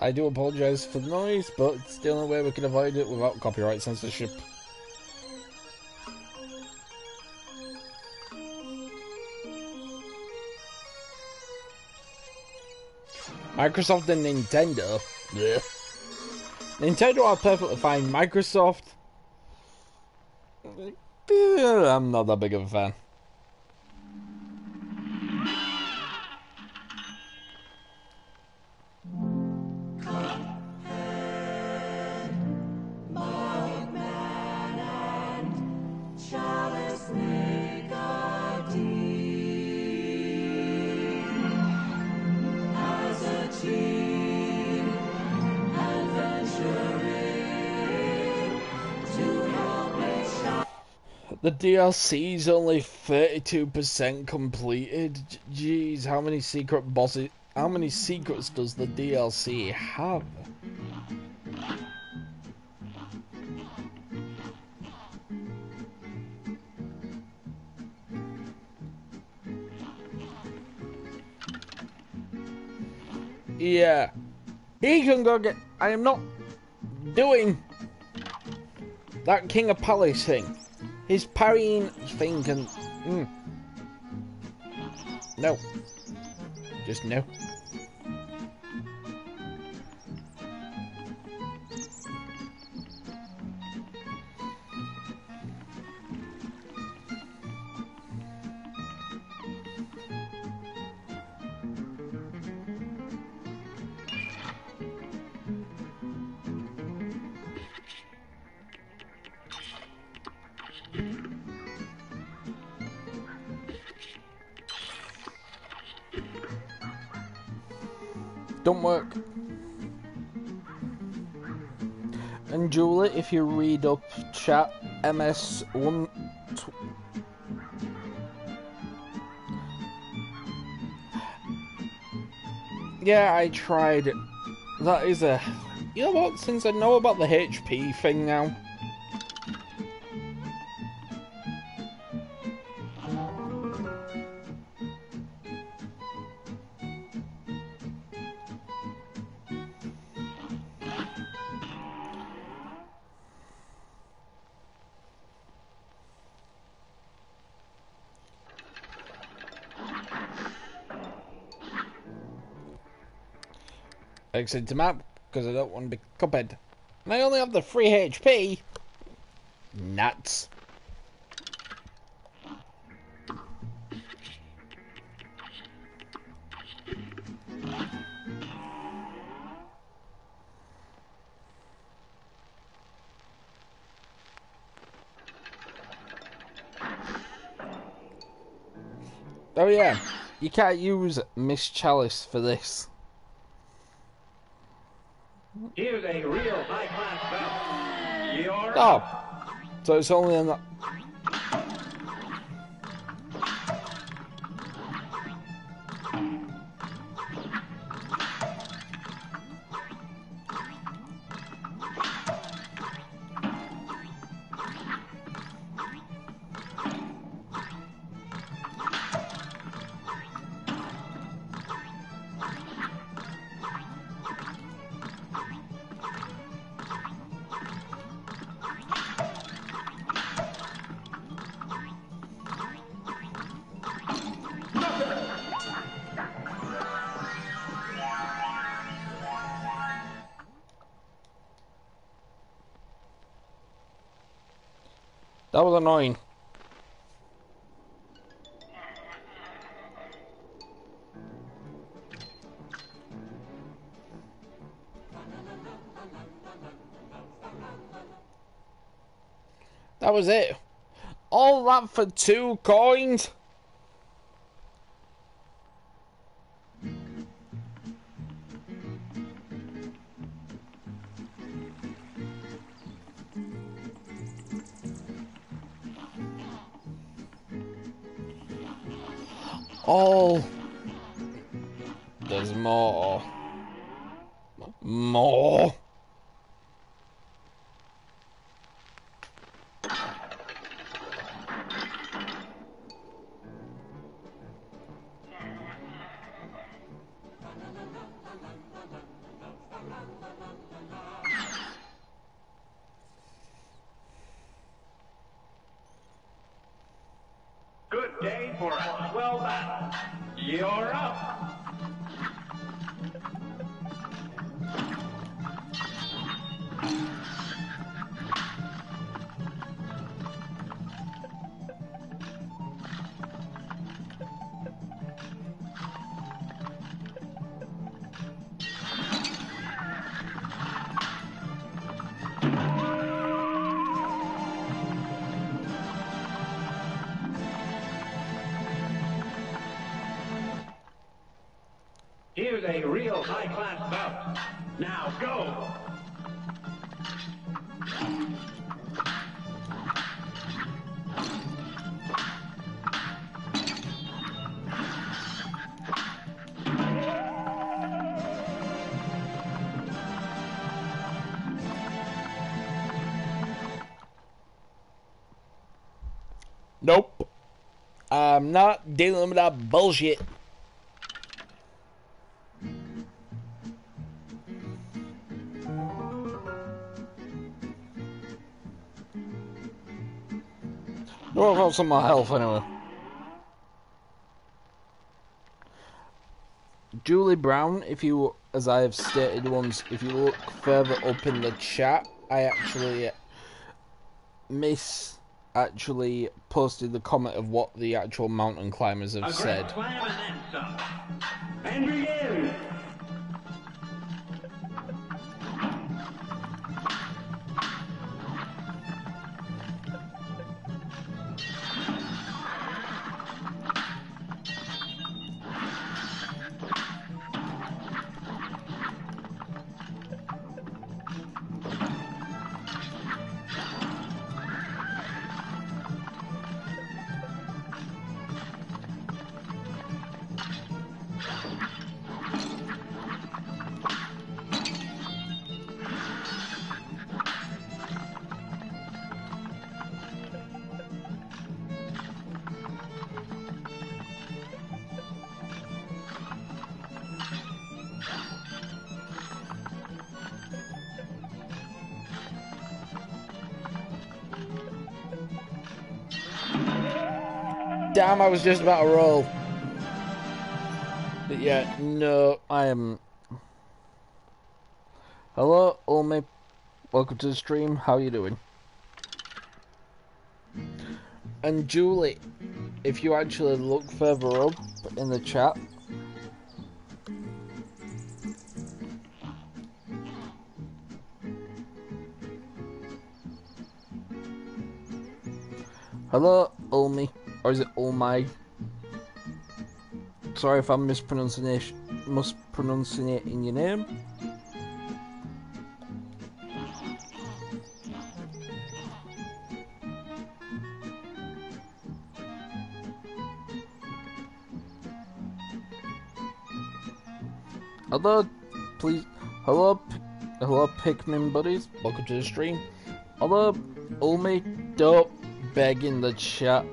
I do apologise for the noise, but it's the only way we can avoid it without copyright censorship. Microsoft and Nintendo. Blech. Nintendo are perfectly fine. Microsoft, I'm not that big of a fan. The DLC's only 32% completed. Jeez, how many secret bosses? How many secrets does the DLC have? Yeah, he can go get. I am not doing that King of Palace thing. His parrying thing can. No. Just no. Don't work. And Julie, if you read up chat, yeah, I tried. That is a. You know what? Since I know about the HP thing now. Into map because I don't want to be Cuphead and I only have the 3 HP. Nuts. Oh yeah, you can't use Miss Chalice for this. Here's a real high-class battle. You're... Oh, so it's only in the... That was annoying. That was it. All that for 2 coins? Oh, there's more. More. Nope. I'm not dealing with that bullshit. What about some of my health, anyway? Julie Brown, if you, as I have stated once, if you look further up in the chat, I actually actually posted the comment of what the actual mountain climbers have said. And begin. Damn, I was just about to roll. But yeah, no, I am. Hello, Ulmi. Welcome to the stream. How are you doing? And Julie, if you actually look further up in the chat. Hello, Ulmi. Or is it all my? Sorry if I'm mispronouncing your name. Hello, please. Hello, Pikmin buddies. Welcome to the stream. Hello, Ulmi. Don't beg in the chat.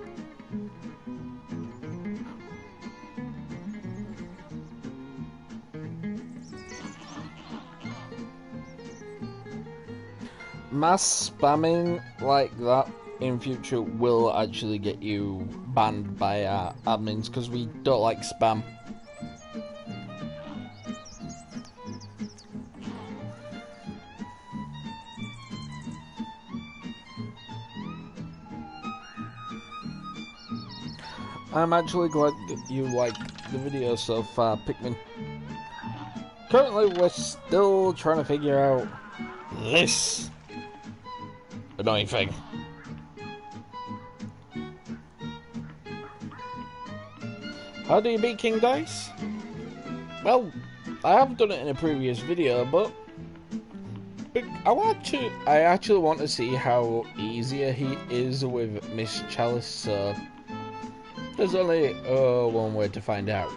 Mass spamming like that in future will actually get you banned by our admins because we don't like spam. I'm actually glad that you like the video so far, Pikmin. Currently we're still trying to figure out this annoying thing. How do you beat King Dice? Well, I have done it in a previous video, but I actually want to see how easier he is with Miss Chalice, so there's only one way to find out.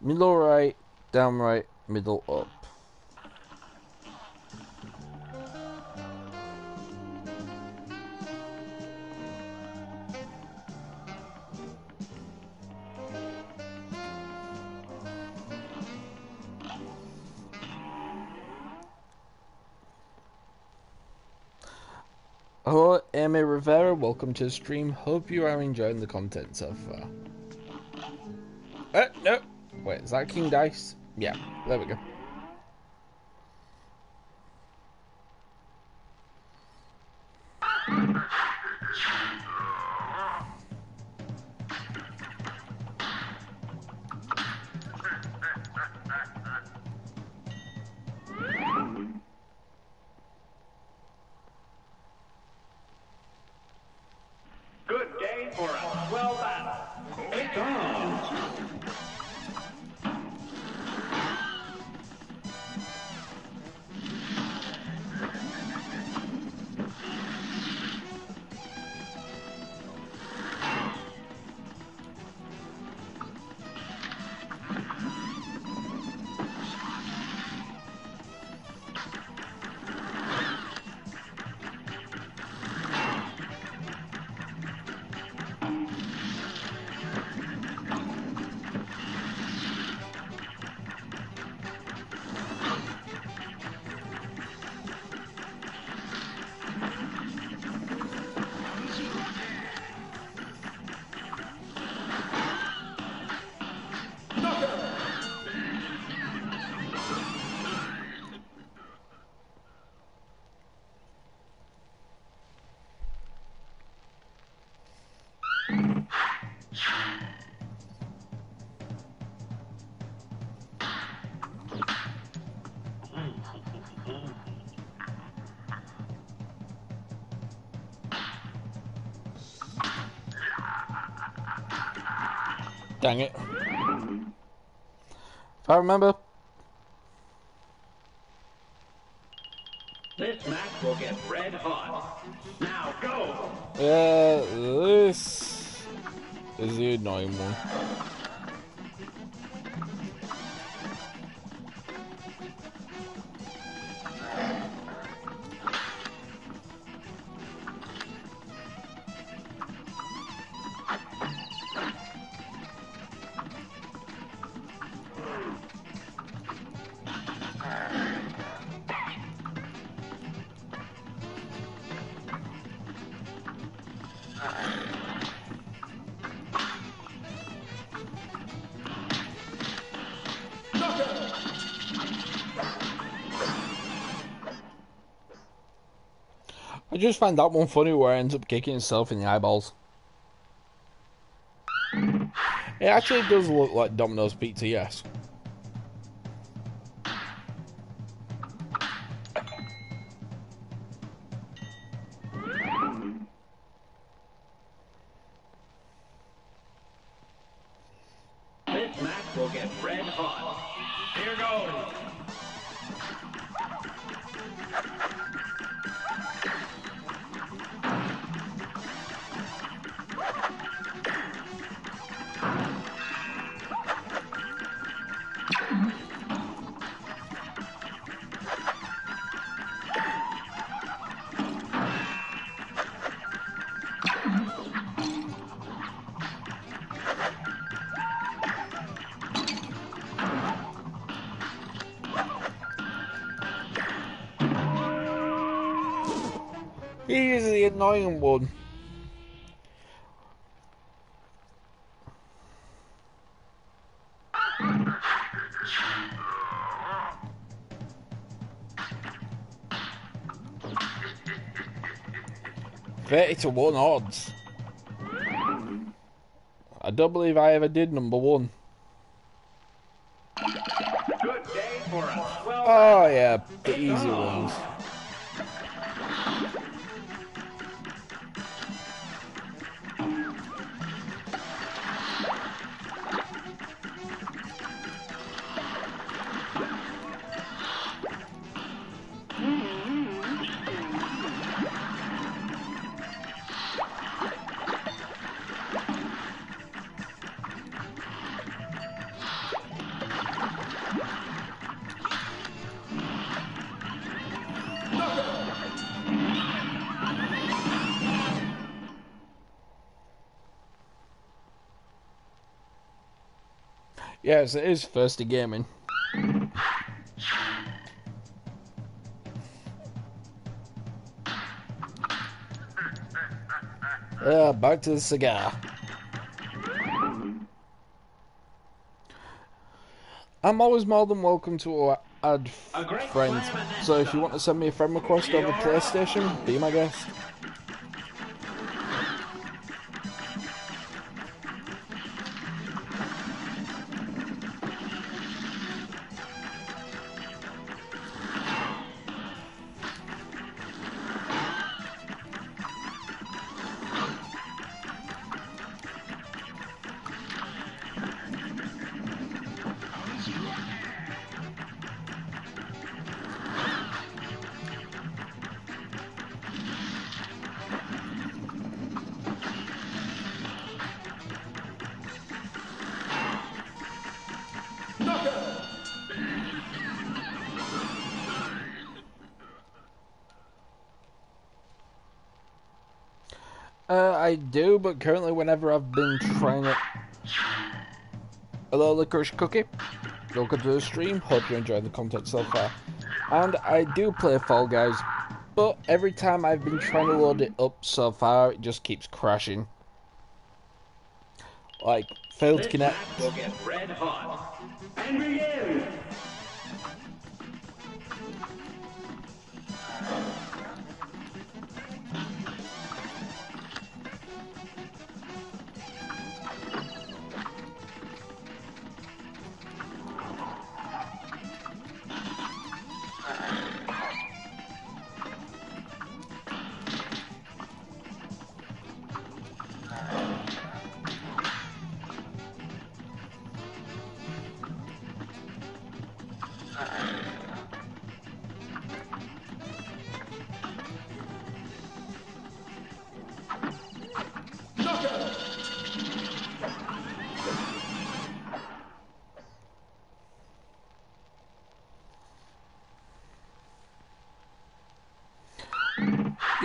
Middle right, down right, middle up. Hello, Amy Rivera, welcome to the stream. Hope you are enjoying the content so far. No. Wait, is that King Dice? Yeah, there we go. Dang it. If I remember. This match will get red hot. Now go! Yeah, this is the annoying one. I just find that one funny where it ends up kicking itself in the eyeballs. It actually does look like Domino's Pizza, yes. Annoying one. It's a 1 odds. I don't believe I ever did number 1. Good day for us. Well, oh yeah, the easy ones. Yes, it is Thirsty Gaming. Back to the cigar. I'm always more than welcome to add friends, so if you want to send me a friend request over PlayStation, be my guest. I do, but currently whenever I've been trying it... Hello, Licorice Cookie. Welcome to the stream. Hope you're enjoying the content so far. And I do play Fall Guys, but every time I've been trying to load it up so far, it just keeps crashing. Like, failed to connect. We'll get red hot. And begin!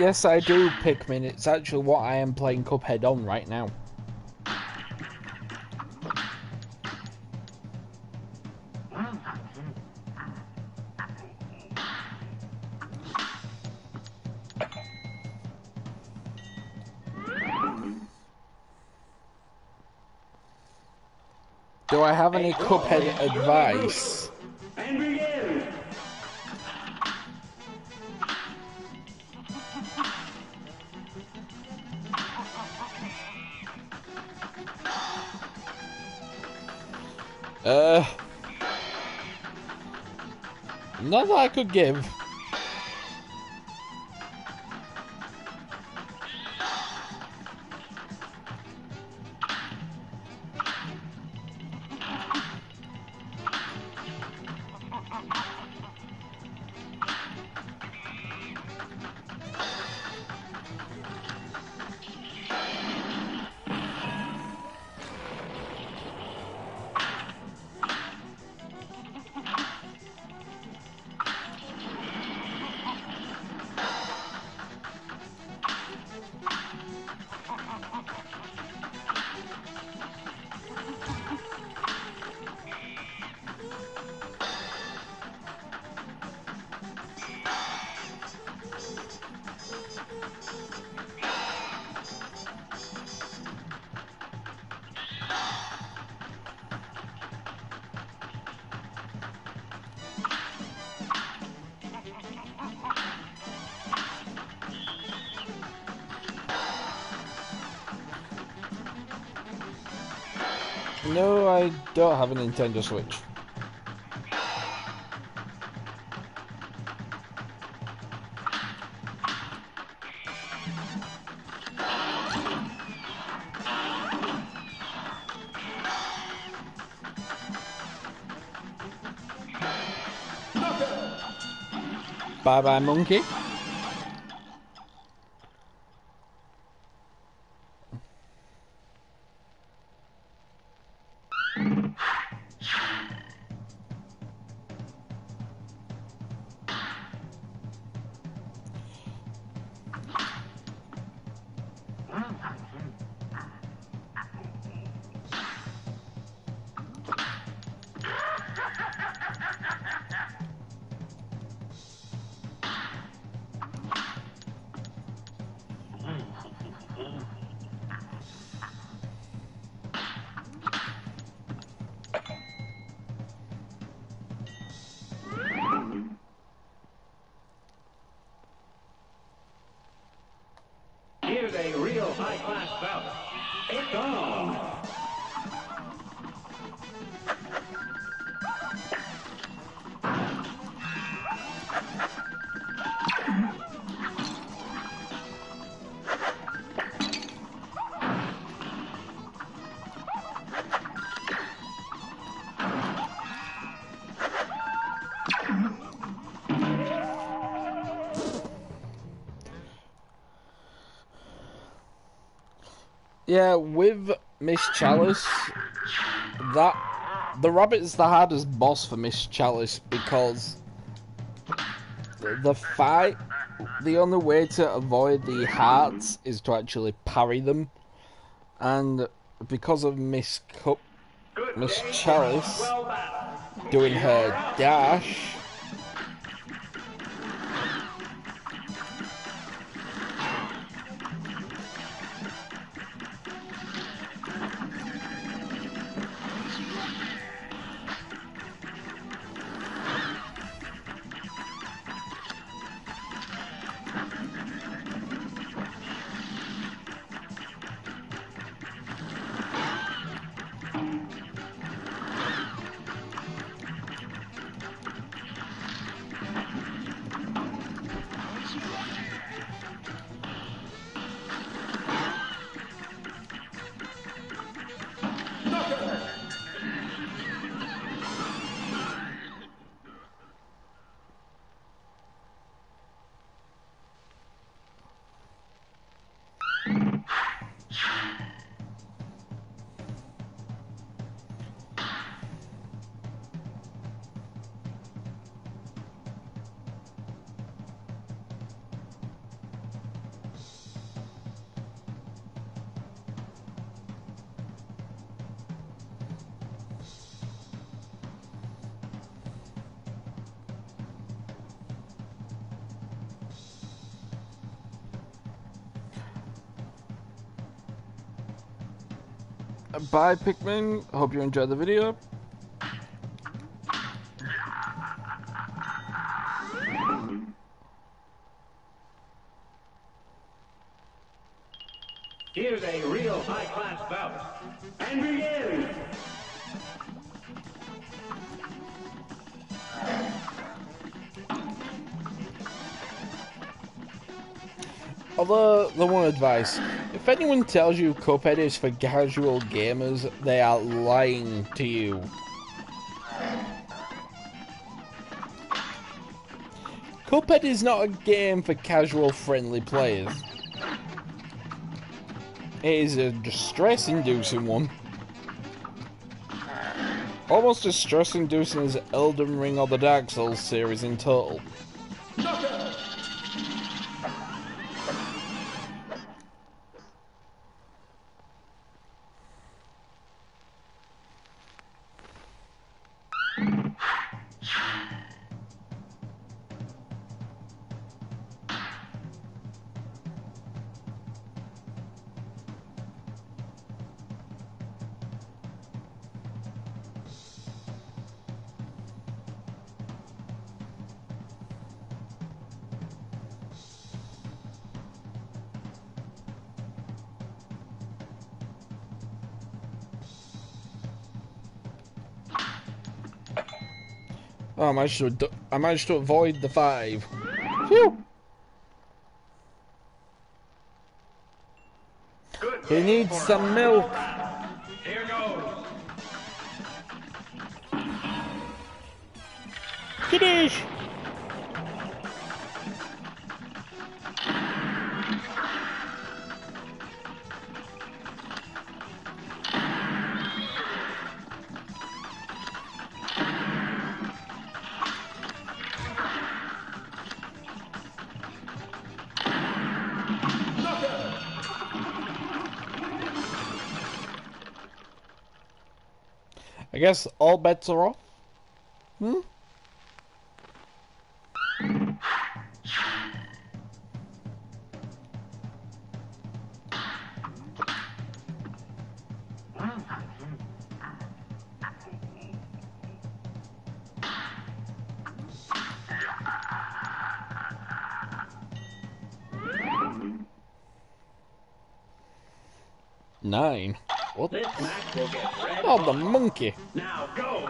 Yes, I do, Pikmin. It's actually what I am playing Cuphead on right now. Do I have any Cuphead advice? None that I could give. No, I don't have a Nintendo Switch. Bye-bye, monkey. Yeah, with Miss Chalice, the rabbit's the hardest boss for Miss Chalice because the fight, the only way to avoid the hearts is to actually parry them, and because of Miss Chalice doing her dash, Bye, Pikmin. Hope you enjoyed the video. Here's a real high-class bout. And begin! Although, the one advice, if anyone tells you Cuphead is for casual gamers, they are lying to you. Cuphead is not a game for casual friendly players. It is a distress-inducing one. Almost as stress-inducing as Elden Ring or the Dark Souls series in total. Oh, I managed to avoid the 5. Phew. He needs some milk. Here goes. Kiddish. I guess all bets are off. Hmm? Nine. What? This match will get red. Oh, the monkey. Now go.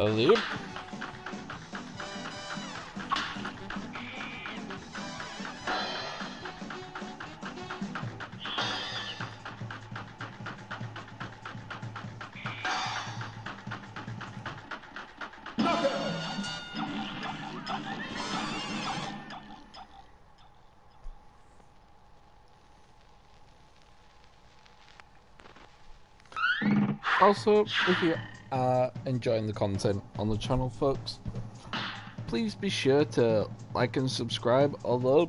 Hello. Also, if you enjoying the content on the channel, folks, please be sure to like and subscribe. Although,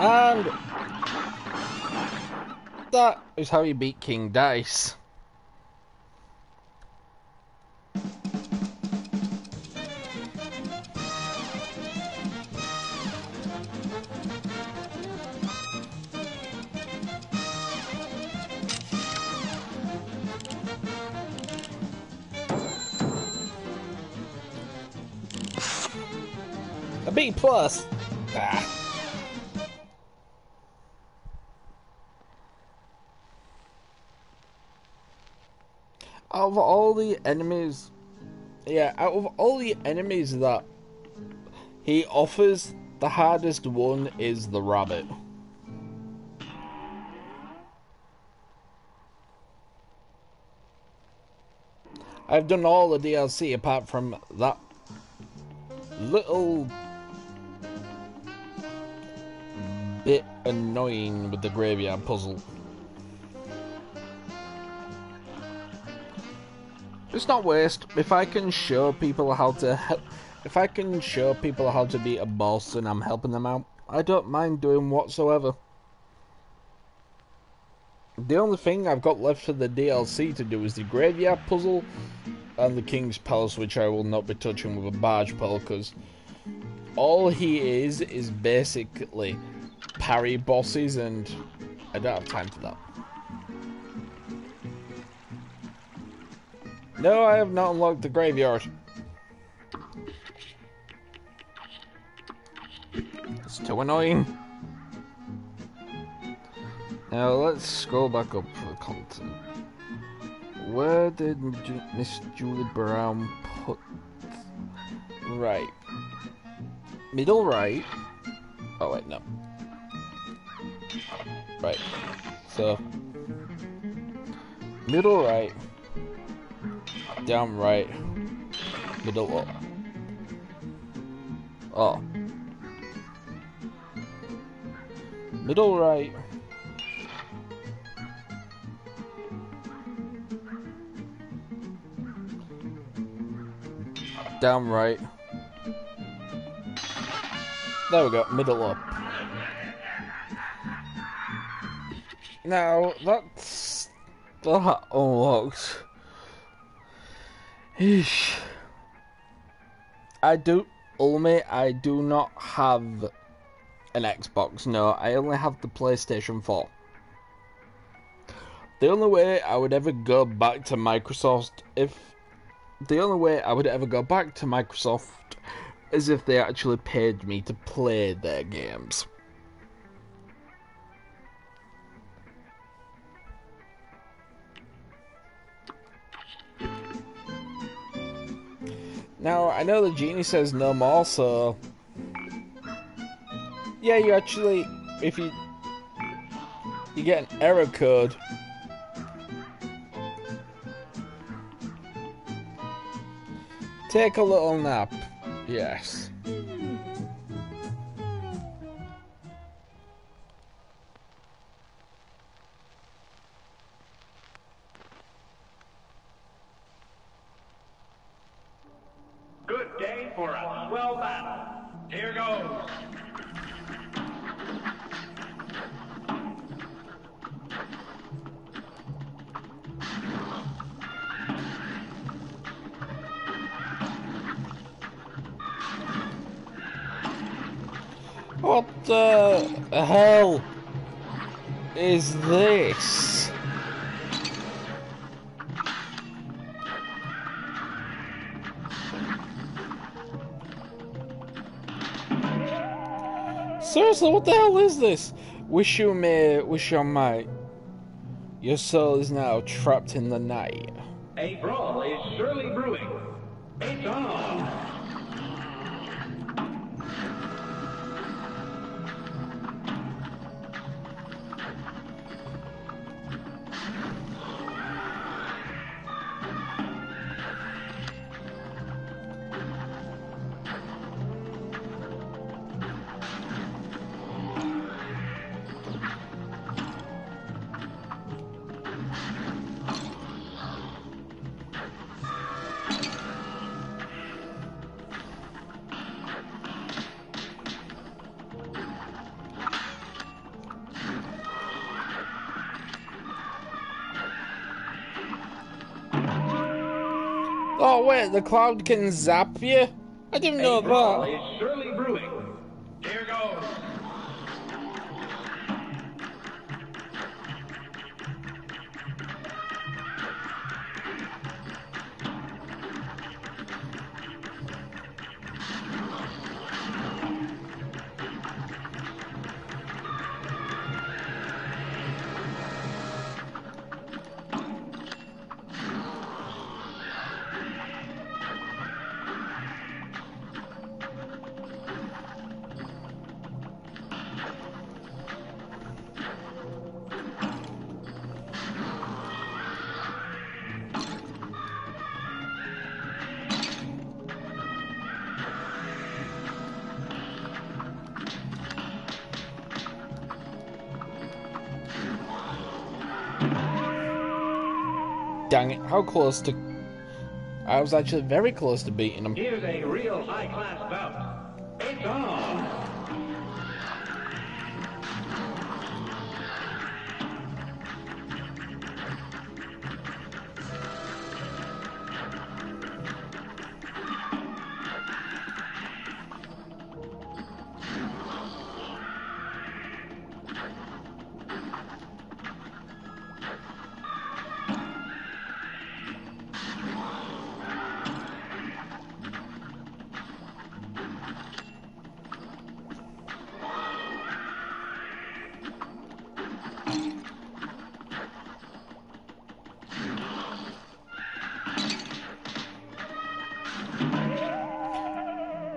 And that is how you beat King Dice. A B plus. Ah. Out of all the enemies, yeah, out of all the enemies that he offers, the hardest one is the rabbit. I've done all the DLC apart from that little bit annoying with the graveyard puzzle. It's not waste. If I can show people how to help, if I can show people how to beat a boss and I'm helping them out, I don't mind doing whatsoever. The only thing I've got left for the DLC to do is the graveyard puzzle and the King's Palace, which I will not be touching with a barge pole, because all he is basically parry bosses, and I don't have time for that. No, I have not unlocked the graveyard. It's too annoying. Now let's scroll back up for content. Where did Miss Julie Brown put? Right. Middle right. Oh wait, no. Right. So. Middle right. Down right, middle up. Oh. Middle right. Down right. There we go, middle up. Now, that's... that unlocked. I do, Ulmi, I do not have an Xbox, no, I only have the PlayStation 4. The only way I would ever go back to Microsoft, is if they actually paid me to play their games. Now, I know the genie says no more, so... yeah, you actually... if you... you get an error code. Take a little nap. Yes. Seriously, what the hell is this? Wish you may, wish you might. Your soul is now trapped in the night. A brawl is surely brewing. It's on! Oh wait, the cloud can zap you? I didn't know that. It's surely brewing. Here goes. Dang it, how close to... I was actually very close to beating him. Here's a real high-class bout. It's on!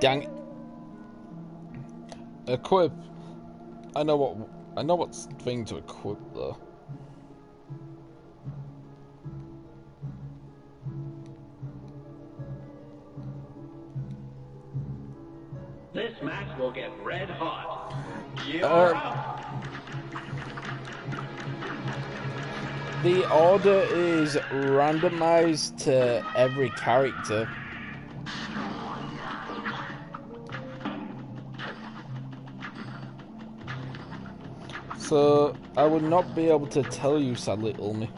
Dang it. Equip. I know what thing to equip though. This match will get red hot. The order is randomized to every character. So I would not be able to tell you, sadly, Ulmi.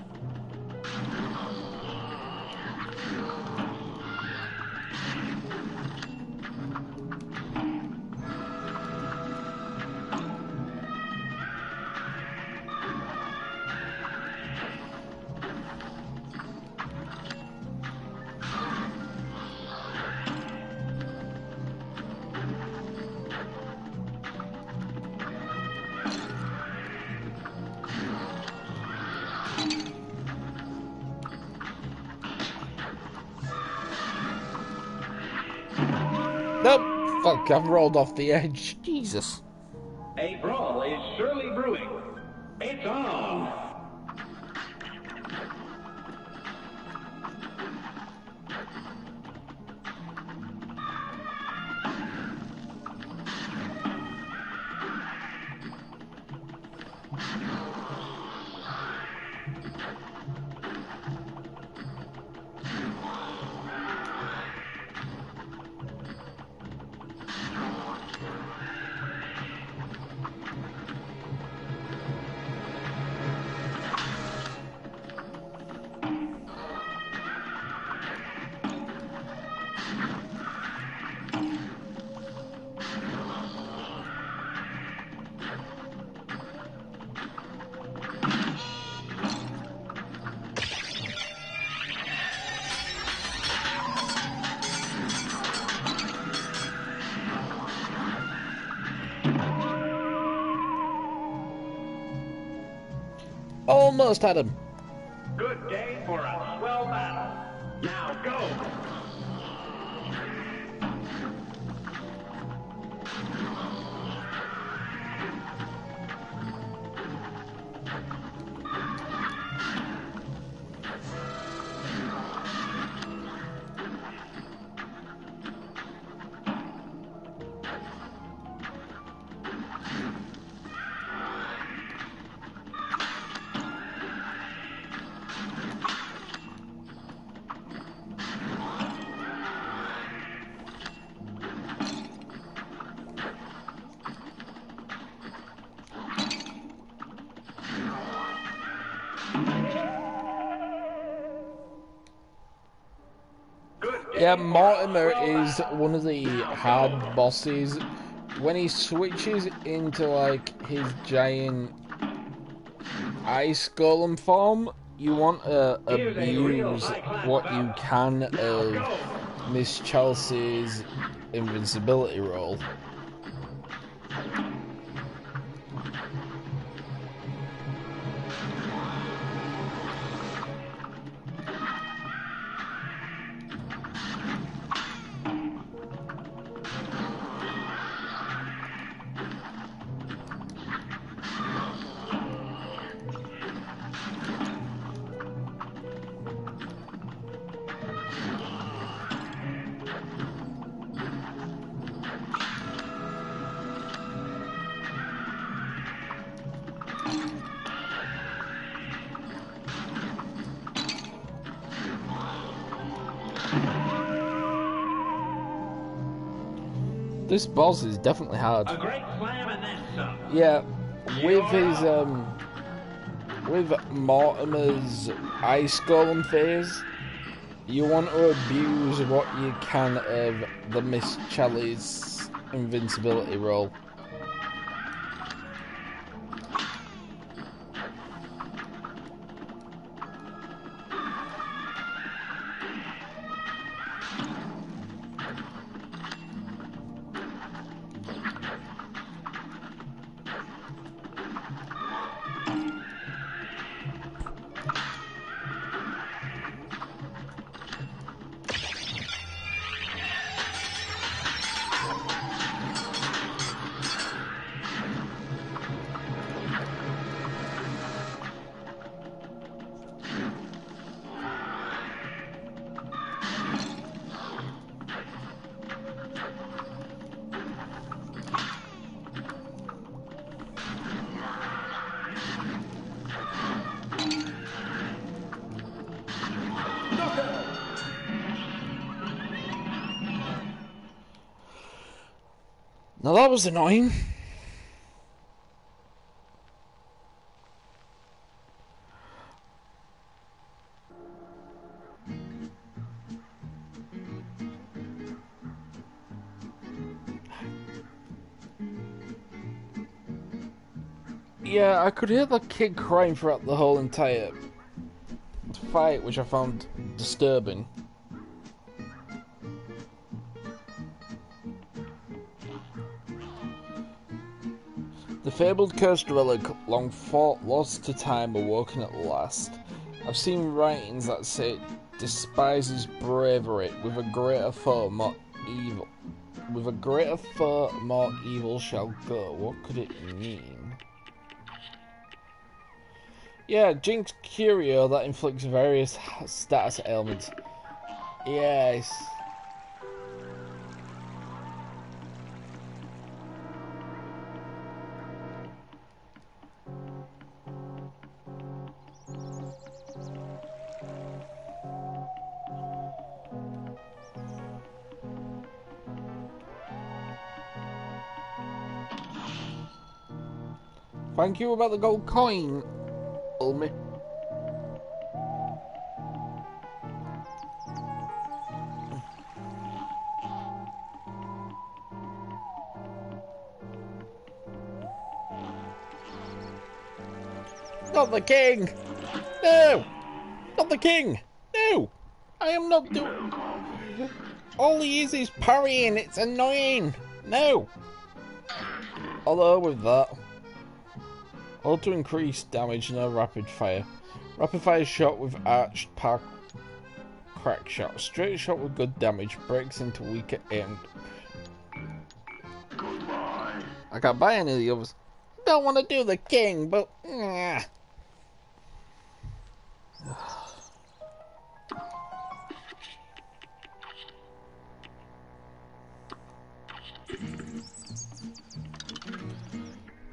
Fuck, I've rolled off the edge. Jesus. A brawl is surely brewing. It's on! Almost had him. Good day for a swell battle. Now go. Yeah, Mortimer is one of the hard bosses. When he switches into like his giant ice golem form, you want to abuse what you can of Miss Chelsea's invincibility roll. This boss is definitely hard. A great slam and then some. Yeah, with his with Mortimer's ice golem phase, you want to abuse what you can of the Miss Chelsea's invincibility roll. Now that was annoying. Yeah, I could hear the kid crying throughout the whole entire fight, which I found disturbing. The fabled cursed relic, long fought, lost to time, awoken at last. I've seen writings that say it despises bravery, with a greater foe more evil. With a greater foe more evil shall go. What could it mean? Yeah, Jinx Curio that inflicts various status ailments. Yes. Thank you about the gold coin, Ulmi. Not the king! No! Not the king! No! I am not doing... All he is parrying, it's annoying! No! Although with that... All to increase damage, no rapid fire. Rapid fire shot with arched park crack shot. Straight shot with good damage. Breaks into weaker aim. Goodbye. I can't buy any of the others. Don't want to do the king, but...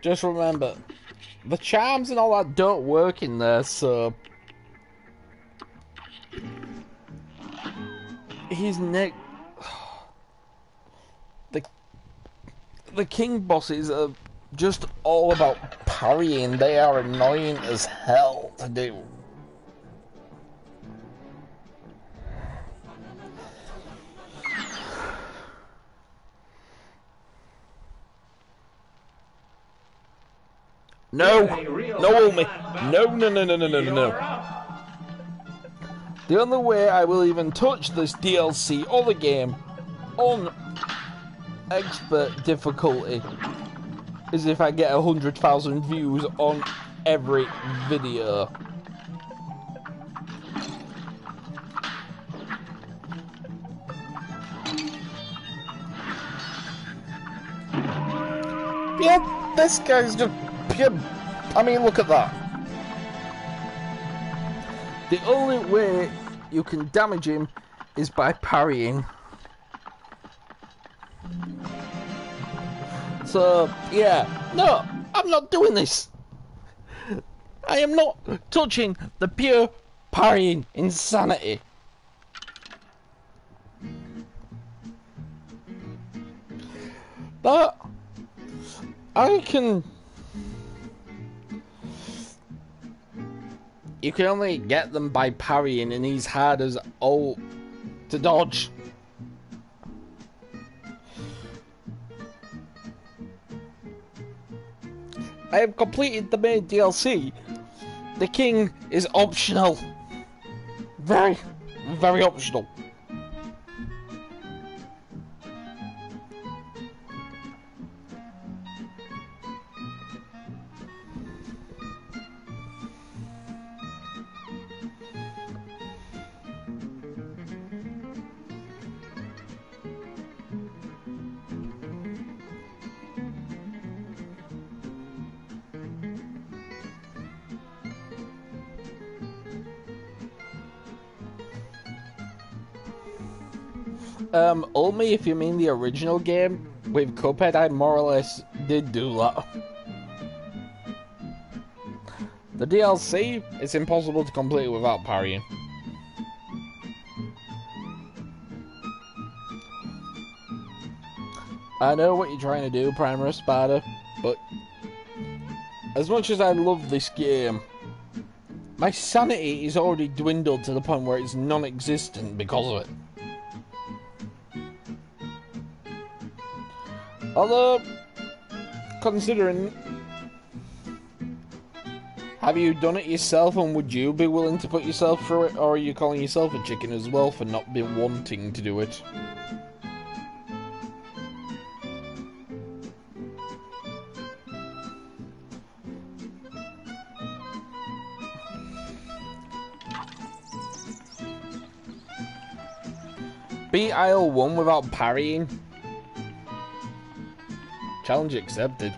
Just remember... The charms and all that don't work in there, so... His neck... The king bosses are just all about parrying. They are annoying as hell to do. No! No, Ulmi! No. The only way I will even touch this DLC or the game on expert difficulty is if I get 100,000 views on every video. Yeah, this guy's just... I mean, look at that. The only way you can damage him is by parrying. So, yeah. No, I'm not doing this. I am not touching the pure parrying insanity. But I can... You can only get them by parrying, and he's hard as all to dodge. I have completed the main DLC. The king is optional. Very, very optional. Ulmi, if you mean the original game with Cuphead, I more or less did do that. The DLC, it's impossible to complete without parrying. I know what you're trying to do, Primer Sparta, but as much as I love this game, my sanity is already dwindled to the point where it's non-existent because of it. Although, considering, have you done it yourself and would you be willing to put yourself through it, or are you calling yourself a chicken as well for not be wanting to do it? Beat aisle 1 without parrying? Challenge accepted.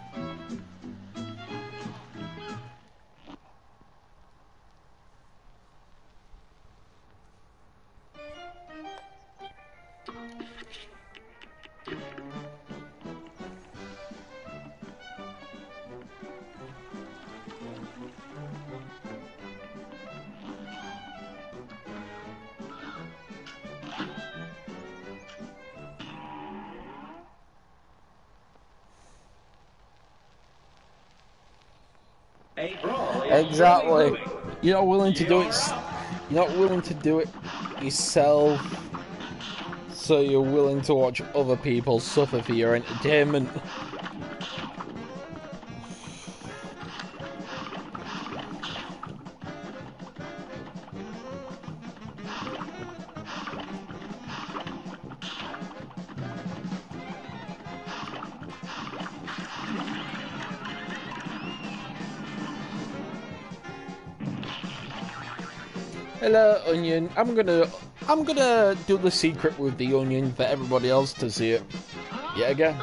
Exactly. You're not willing to do it. You're not willing to do it yourself, so you're willing to watch other people suffer for your entertainment. Hello, Onion. I'm gonna do the secret with the Onion for everybody else to see it. Yet again.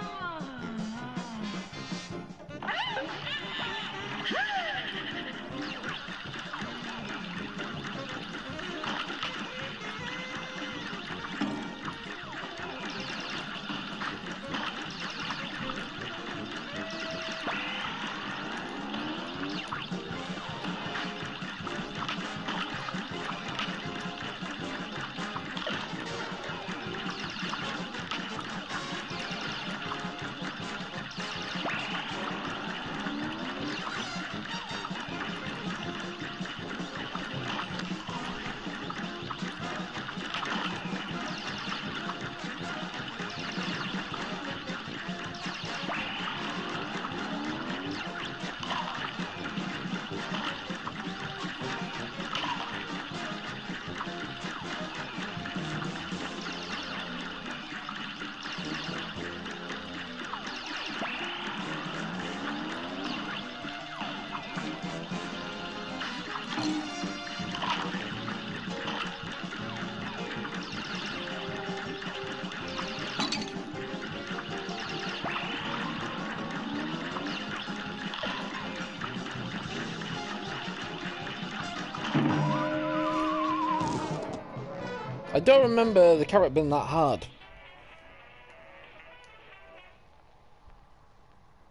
I don't remember the carrot being that hard.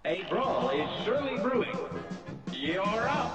A brawl is surely brewing. You're up.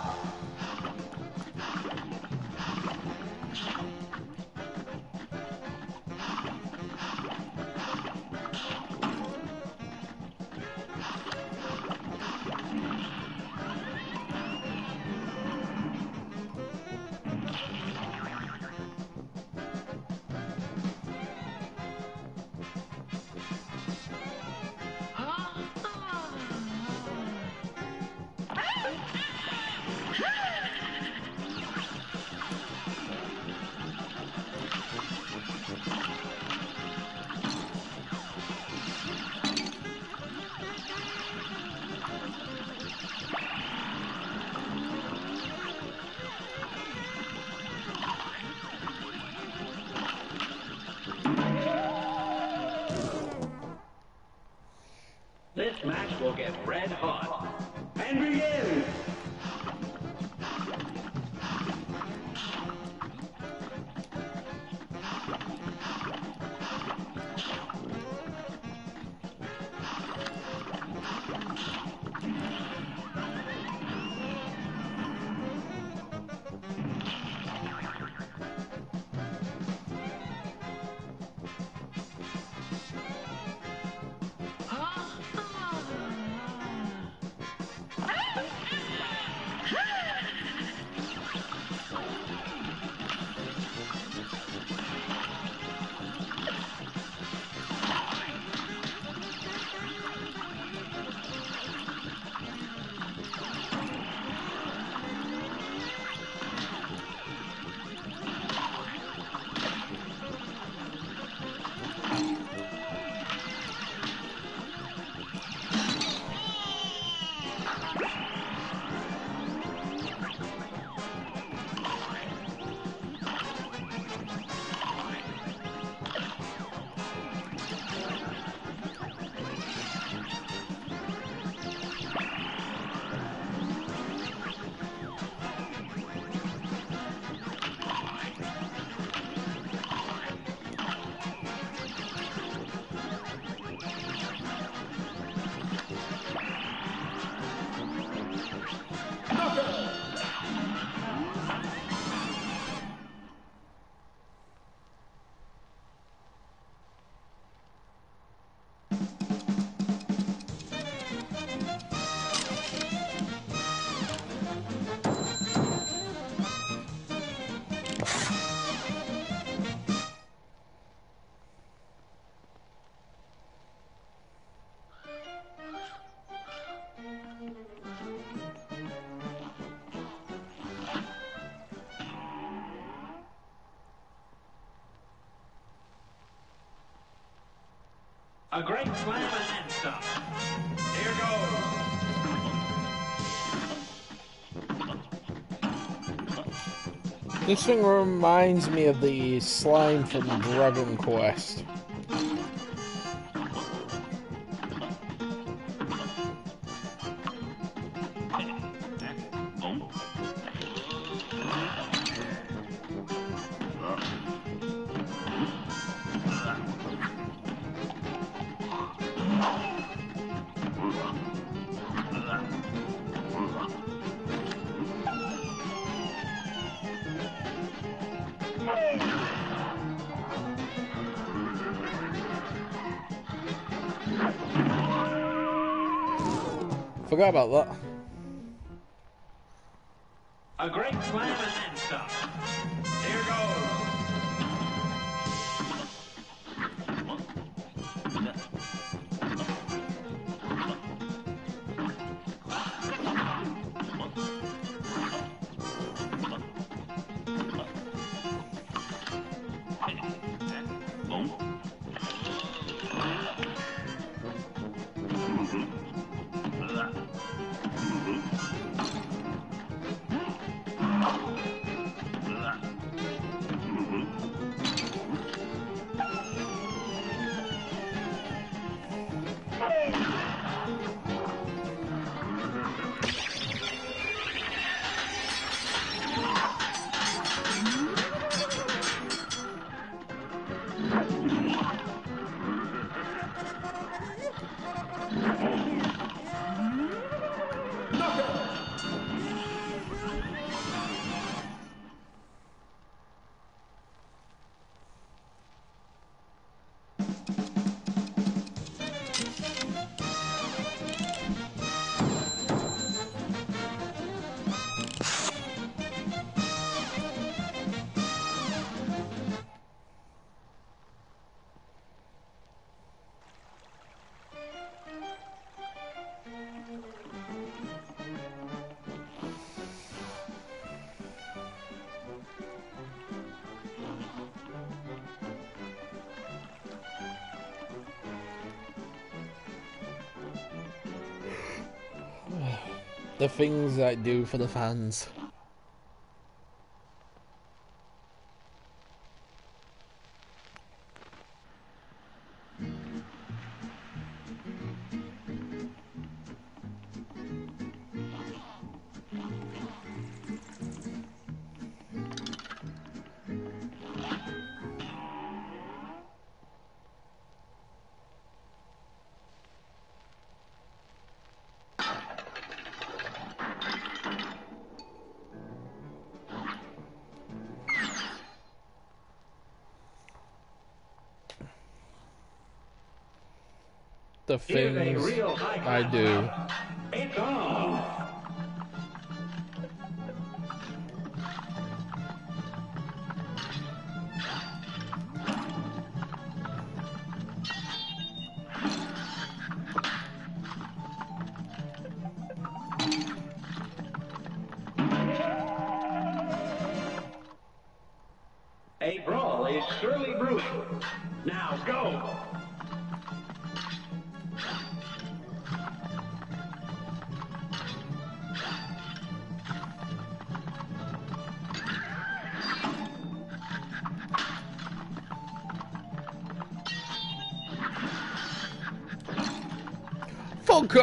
A great slam and stop. Here goes. This thing reminds me of the slime from Dragon Quest. Forgot about that. A great slam and stop. Here goes. The things I do for the fans. The things I do. A brawl is surely brewing. Now go.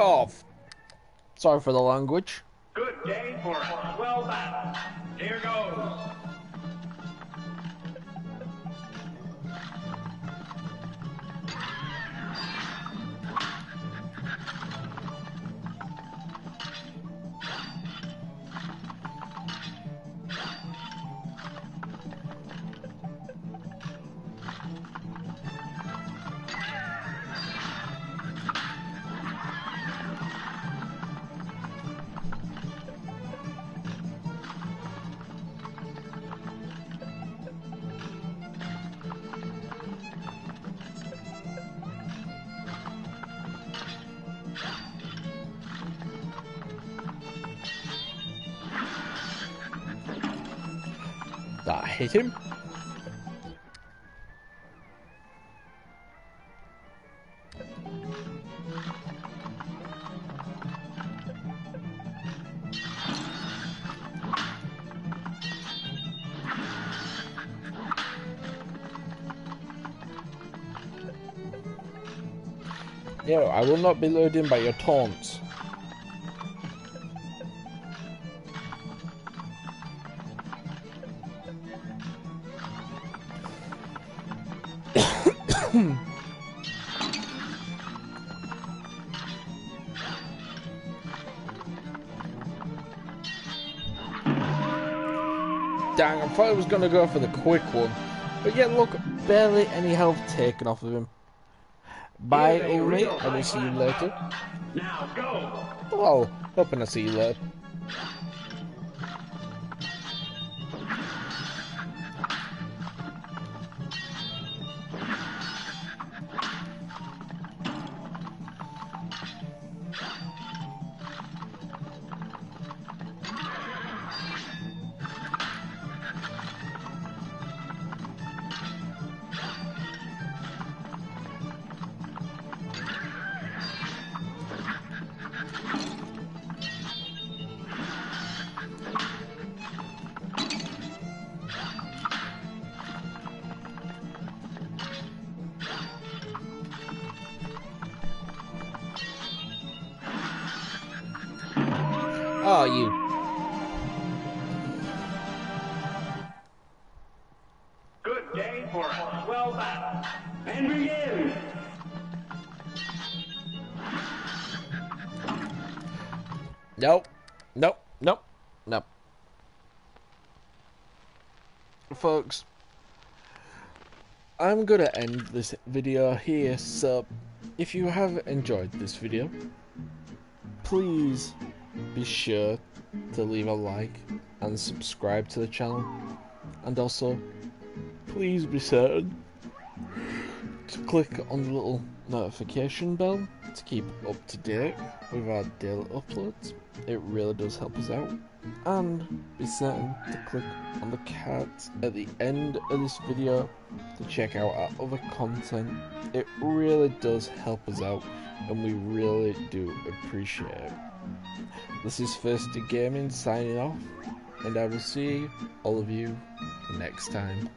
Off. Sorry for the language. Good day for a swell battle. Here goes. That hit him. No, I will not be lured in by your taunts. Dang, I thought I was going to go for the quick one, but yet look, barely any health taken off of him. Bye, Ulmi, I will see you later. Now go. Well, hoping to see you later. Oh, you. Good day for a swell battle. And begin. Nope. Nope. Nope. Nope. Folks, I'm gonna end this video here, so if you have enjoyed this video, please be sure to leave a like and subscribe to the channel, and also please be certain to click on the little notification bell to keep up to date with our daily uploads. It really does help us out. And be certain to click on the cards at the end of this video to check out our other content. It really does help us out and we really do appreciate it. This is Thirsty Gaming signing off, and I will see all of you next time.